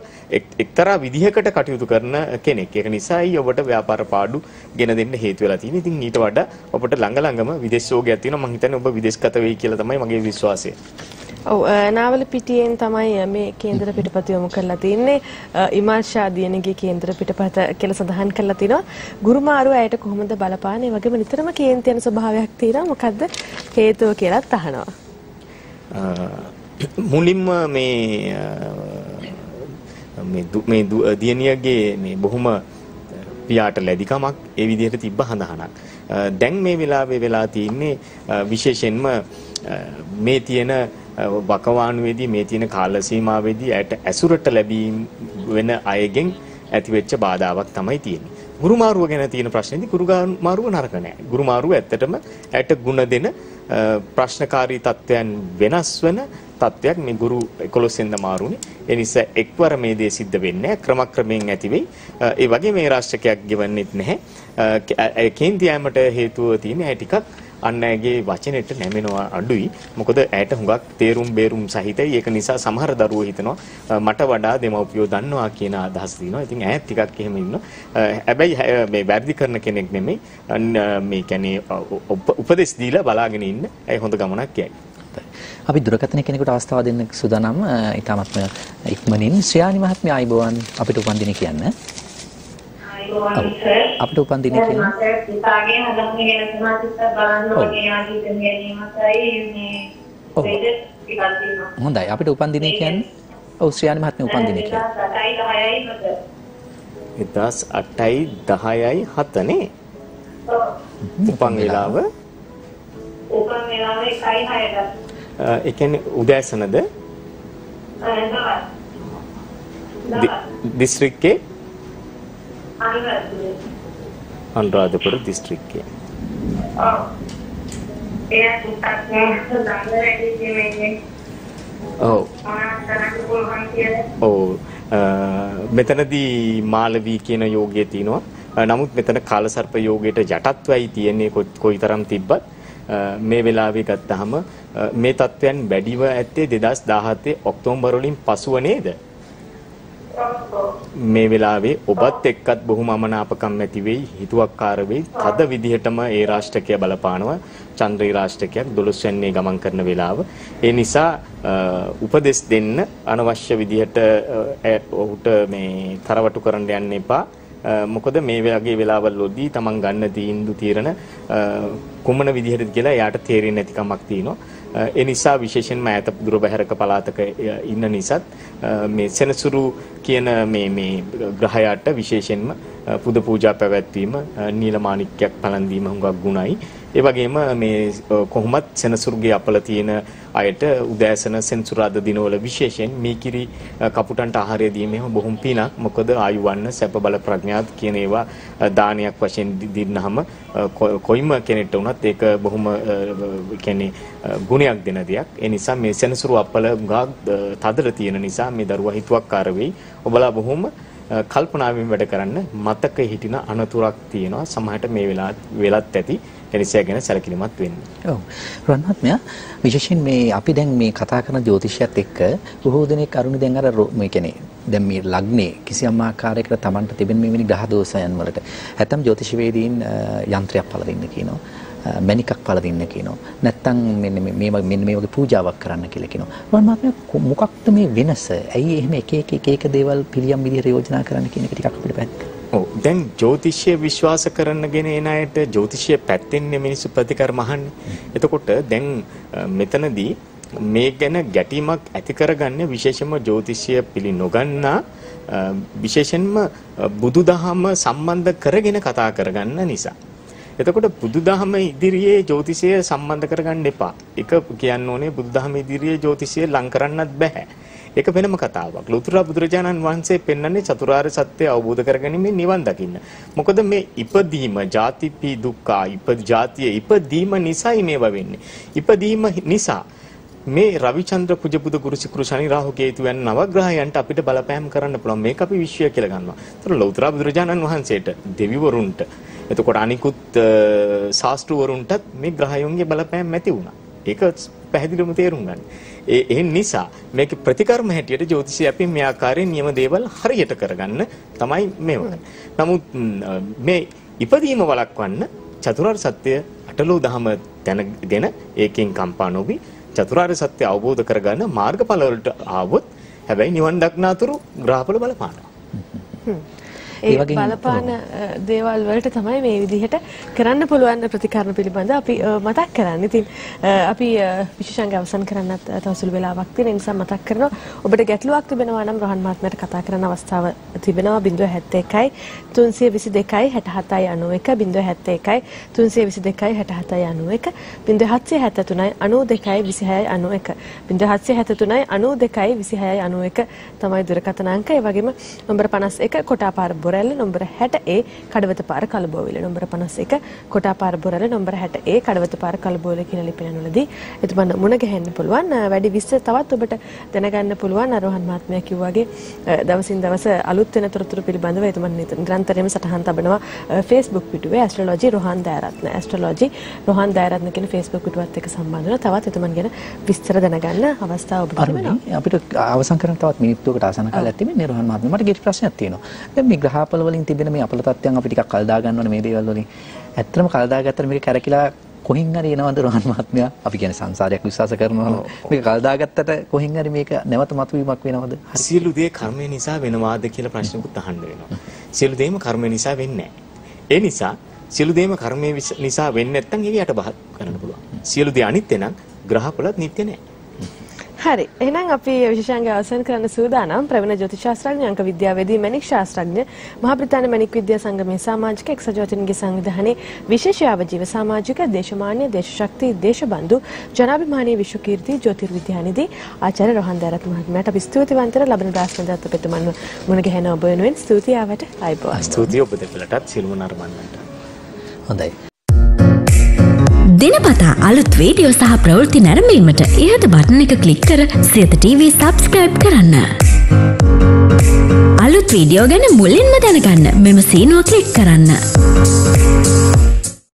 එක්තරා විදිහකට කටයුතු කරන කෙනෙක්. ඒක නිසායි ඔබට ව්‍යාපාර පාඩු ගෙන දෙන්න හේතු වෙලා තියෙන්නේ. ඉතින් ඊට වඩා ඔබට ළඟ ළඟම විදේශ යෝගයක් තියෙනවා. මම හිතන්නේ ඔබ විදේශගත වෙයි කියලා තමයි මගේ විශ්වාසය. Oh, Naval Piti and Tamaya make Kendra Pitapatium Calatine, Imasha, the Enigi Kendra Pitapata, Kelasahan Calatino, Gurumaru at a Kuma the Balapani, Vakamitrama Kent and Sabahaktira, Mukada, Kato Kerat Tahana Mulima may do a Diania gay, may Bohuma Piata Ledicamak, Evidati Bahanahanak. Dang may Villa Velati, Visheshenma, Metiana. Bakawan with the Metina Kalasima with the at Asurata Labim when I again at which Badavak Tamaitin. Gurumaru again at the Prashna, the Guruga Maru Narkane, Gurumaru at the Tama at a Gunadena, Prashnakari Tatian Venaswena, Tatiak, me Guru Colosin the Maruni, and is a equa made the Sid the Vene, Kramakraming at the way, Evagame Rashak given it nehe, a kin the amateur he to Athene, Atikak. අන්නගේ වචනෙට නැමෙනවා අඩුයි මොකද ඇයට හුඟක් තේරුම් බේරුම් සහිතයි ඒක නිසා සමහර දරුවෝ හිතනවා මට වඩා දෙමව්පියෝ දන්නවා කියන අදහස දිනවා ඉතින් ඈත් ටිකක් එහෙම ඉන්නවා හැබැයි මේ වැඩි කරන කෙනෙක් නෙමෙයි මේ කියන්නේ උපදෙස් දීලා බලාගෙන ඉන්න ඒ හොඳ ගමනක් යයි අපි දුරකථන කෙනෙකුට අවස්ථාව දෙන්න සූදානම් ඊටමත් ඉක්මනින් ශ්‍රියානි මහත්මිය ආයිබෝවන් අපිට උපන්දිනේ කියන්න අපිට උපන්දින කියන ඉතාලගේ හදන්න ගැන සමාජිත බලන්න වගේ ආදී දෙන්නේ හොඳයි අපිට උපන්දින කියන්නේ ඔව් ශ්‍රියානි මහත්මිය උපන්දින කියන්නේ 18යි 10යි නේ උපන් වේලාව 1යි 6ට ඒ කියන්නේ උදෑසනද දිස්ත්‍රික්කේ Anuradhapura district ke. Oh. Oh. Metana di Malavi kena yoga tino. Namut metana Kalasarpa yoga ta jatatwai tiyenne koi taram tibbat. මේ වෙලාවේ ගත්තහම මේ තත්වයන් වැඩිව ඇත්තේ 2017 ඔක්තෝබර් වලින් පසුව නේද? මේ වෙලාවේ ඔබත් එක්කත් බොහොම අමනාපකම් ඇති වෙයි හිතුවක්කාර වෙයි තද විදිහටම ඒ රාෂ්ට්‍රකය බලපානවා චන්ද්‍රී රාෂ්ට්‍රකයක් 12 වෙනි ගමන් කරන වෙලාව ඒ නිසා උපදෙස් දෙන්න අනවශ්‍ය විදිහට ඔහුට මේ තරවටු කරන්න යන්න එපා මොකද මේ වගේ වෙලාවවලදී තමන් ගන්න තීන්දුව తీරන කොමන විදිහටද කියලා එයාට තේරෙන්නේ නැති කමක් තියෙනවා ඒ නිසා විශේෂයෙන්ම ඈත දුර බැහැරක පළාතක ඉන්න නිසාත් මේ සෙනසුරු කියන මේ ග්‍රහයාට විශේෂයෙන්ම පුද පූජා පැවැත්වීම නීලමාණික්කයක් පලන් දීම හුඟක් ගුණයි ඒ වගේම මේ කොහොමත් සෙනසුරුගේ අපල තියෙන අයට උදෑසන සෙනසුරාද දිනවල විශේෂයෙන් මීකිරි කපුටන්ට ආහාරය දීමේ බොහොම පිනක් මොකද ආයු වන්න සැප බල ප්‍රඥාත් කියන ඒවා දානයක් වශයෙන් දෙන්නහම කොයිම කෙනෙක්ට උනත් ඒක බොහොම කියන්නේ ගුණයක් දෙන දෙයක් ඒ නිසා මේ සෙනසුරු අපල ගාක් තදර තියෙන නිසා මේ දරුවා හිතුවක්කාර වෙයි ඔබලා බොහොම කල්පනාවෙන් වැඩ කරන්න මතකෙ හිටින අනතුරක් තියෙනවා සමහරට මේ වෙලත් ඇති එනිසා ගැන සැලකිලිමත් වෙන්න. ඔව්. රන්වත්මයා විශේෂයෙන් මේ අපි දැන් මේ කතා කරන ජ්‍යොතිෂයත් එක්ක බොහෝ දෙනෙක් අරුණ දැන් අර මේ කියන්නේ දැන් මේ ලග්නේ කිසියම් ආකාරයකට Tamanට තිබෙන මේ වෙනි ග්‍රහ දෝෂයන් වලට හැතම් ජ්‍යොතිෂවේදීන් යන්ත්‍රයක් පළදින්න කියනවා. මැණිකක් පළදින්න කියනවා. නැත්තම් මෙන්න මේ වගේ පූජාවක් කරන්න කියලා කියනවා. රන්වත්මයා මොකක්ද මේ වෙනස? ඇයි එහෙම එක එක දේවල් පිළියම් විදිහට යෝජනා කරන්න කියන එක ටිකක් අපිට පැහැදිලි ඔව් දැන් ජ්‍යොතිෂය විශ්වාස කරන්නගෙන එන අයට ජ්‍යොතිෂය පැත්තෙන්නේ මිනිස්සු ප්‍රතිකර්ම අහන්නේ. එතකොට දැන් මෙතනදී මේ ගැන ගැටීමක් ඇති කරගන්නේ විශේෂම ජ්‍යොතිෂය පිළි නොගන්නා විශේෂයෙන්ම බුදුදහම සම්බන්ධ කරගෙන කතා කරගන්න නිසා. එතකොට බුදුදහම ඉදිරියේ ජ්‍යොතිෂය සම්බන්ධ කරගන්න එපා. ඒක කියන්න ඕනේ බුදුදහම ඉදිරියේ ජ්‍යොතිෂය ලං කරන්නත් බෑ. ඒක වෙනම කතාවක්. ලෝතර බුදුරජාණන් වහන්සේ පෙන්වන්නේ චතුරාර්ය සත්‍ය අවබෝධ කරගැනීමේ නිවන් දකින්න. මොකද මේ ඉපදීම, ජාතිපි දුක්ඛ, ජාතිය ඉපදීම නිසායි මේවා වෙන්නේ. ඉපදීම නිසා මේ රවිචන්ද්‍ර කුජ බුදු ගුරු සිකුරු ශනි රාහු කේතු යන නවග්‍රහයන්ට අපිට බලපෑම් කරන්න පුළුවන්. මේක අපි විශ්වය කියලා ගන්නවා. ඒතර ලෝතර බුදුරජාණන් වහන්සේට, දෙවිවරුන්ට, එතකොට අනිකුත් ශාස්ත්‍රවරුන්ටත් මේ ග්‍රහයන්ගේ බලපෑම් ඇති වුණා. ඒක පැහැදිලිවම තේරුම් ගන්න. ඒ නිසා මේක ප්‍රතිකර්ම හැටියට ජ්‍යොතිෂය අපි මේ ආකාරයෙන් නියම දේවල් හරියට කරගන්න තමයි මේවා. නමුත් මේ ඉපදීම වළක්වන්න චතුරාර්ය සත්‍ය අටලෝ දහම දැන ඒකෙන් කම්පා නොවි චතුරාර්ය සත්‍ය අවබෝධ කරගන්න මාර්ගඵල වලට ආවොත් හැබැයි නිවන් දක්නාතුරු ග්‍රහපල බලපානවා. ඒ වගේ බලපාන දේවල් වලට තමයි මේ විදිහට කරන්න පුළුවන් ප්‍රතිකාරන පිළිබඳ අපි මතක් කරන්නේ. ඉතින් අපි විශේෂංග අවසන් කරන්නත් තව සුළු වෙලාවක් තියෙන නිසා මතක් කරනවා ඔබට ගැටලුවක් තිබෙනවා නම් රහන් මහත්මයාට කතා කරන්න අවස්ථාව තිබෙනවා 071 322 6791 071 322 6791 07739 92 91 07739 92 2691 තමයි දුරකථන අංකය. ඒ වගේම නම්බර 51 කොටාපාර Borel number hat A, Kadavata Parakalbovil, number Panaseka, Kota Par Borel, number hat A, Kadavata Parakalbovil, Kinalipanuladi, it one Munagahan Pulwan, Vadivista Tavatu, but then again the Pulwan, Rohan Matmakiwagi, that was in the Alutanatur Pilbanda, it one Grant Rems at Hanta Banova, Facebook between astrology, Rohan Dairatna, astrology, Rohan Dairatnakin, Facebook could take some Mandana, Tavatamangana, Vistra Danagana, Avasta, Avasankaran thought me to Tasanakalatimin, Rohan Matma, get Prasatino. ග්‍රහපල වලින් තිබෙන මේ අපල තත්ත්වයන් අපි ටිකක් කල් දා ගන්න ඕනේ මේ දේවල් වලින්. ඇත්තටම කල් දා ගත්තට මේක කරකිලා කොහෙන් හරි එනවද රහන් මහත්මයා? අපි කියන්නේ සංසාරයක් විශ්වාස කරනවා. මේක කල් දා ගත්තට කොහෙන් හරි මේක නැවත මතුවීමක් වෙනවද? සියලු දේ කර්මය නිසා වෙනවාද කියලා ප්‍රශ්නකුත් අහන්න වෙනවා. සියලු දේම කර්මය නිසා වෙන්නේ නැහැ. ඒ නිසා සියලු දේම කර්මය නිසා වෙන්නේ නැත්නම් ඒක යට බහත් කරන්න පුළුවන්. සියලු දේ අනිත්‍ය නම් ග්‍රහපලත් නිට්ටය නැහැ. Hari, එහෙනම් අපි විශේෂංග අවසන් කරන සූදානම් ප්‍රවීණ ජ්‍යොතිෂ ශාස්ත්‍රඥ අංක විද්‍යාවේදී මැණික් ශාස්ත්‍රඥ මහා බ්‍රිතාන්‍ය මැණික් විද්‍යා සංගමේ සමාජික එක්සත් ජාතීන්ගේ සංවිධානයේ විශේෂ ආජීව සමාජික දේශමාන්‍ය දේශශක්ති දේශබන්දු ජනාභිමානී විශ්වකීර්ති ජ්‍යොතිර්විද්‍යානිදී ආචාර්ය රෝහන් දරත් මහත්මයාට අපි ස්තුතිවන්තව ලැබෙන දාස්කන්දත් පෙතුමන් මුණ ගැහෙන ඔබ වෙනුවෙන් ස්තුතිය ආවට අයබෝ ස්තුතිය ඔබ දෙපළටත් සිල්ම නර්මන්නන්ට හොඳයි දිනපතා අලුත් වීඩියෝ සහ ප්‍රවෘත්ති නැරඹීමට ඉහත බටන් එක ක්ලික් කර සියත TV subscribe කරන්න. අලුත් වීඩියෝ ගැන මුලින්ම දැනගන්න මෙම සීනුව ක්ලික් කරන්න.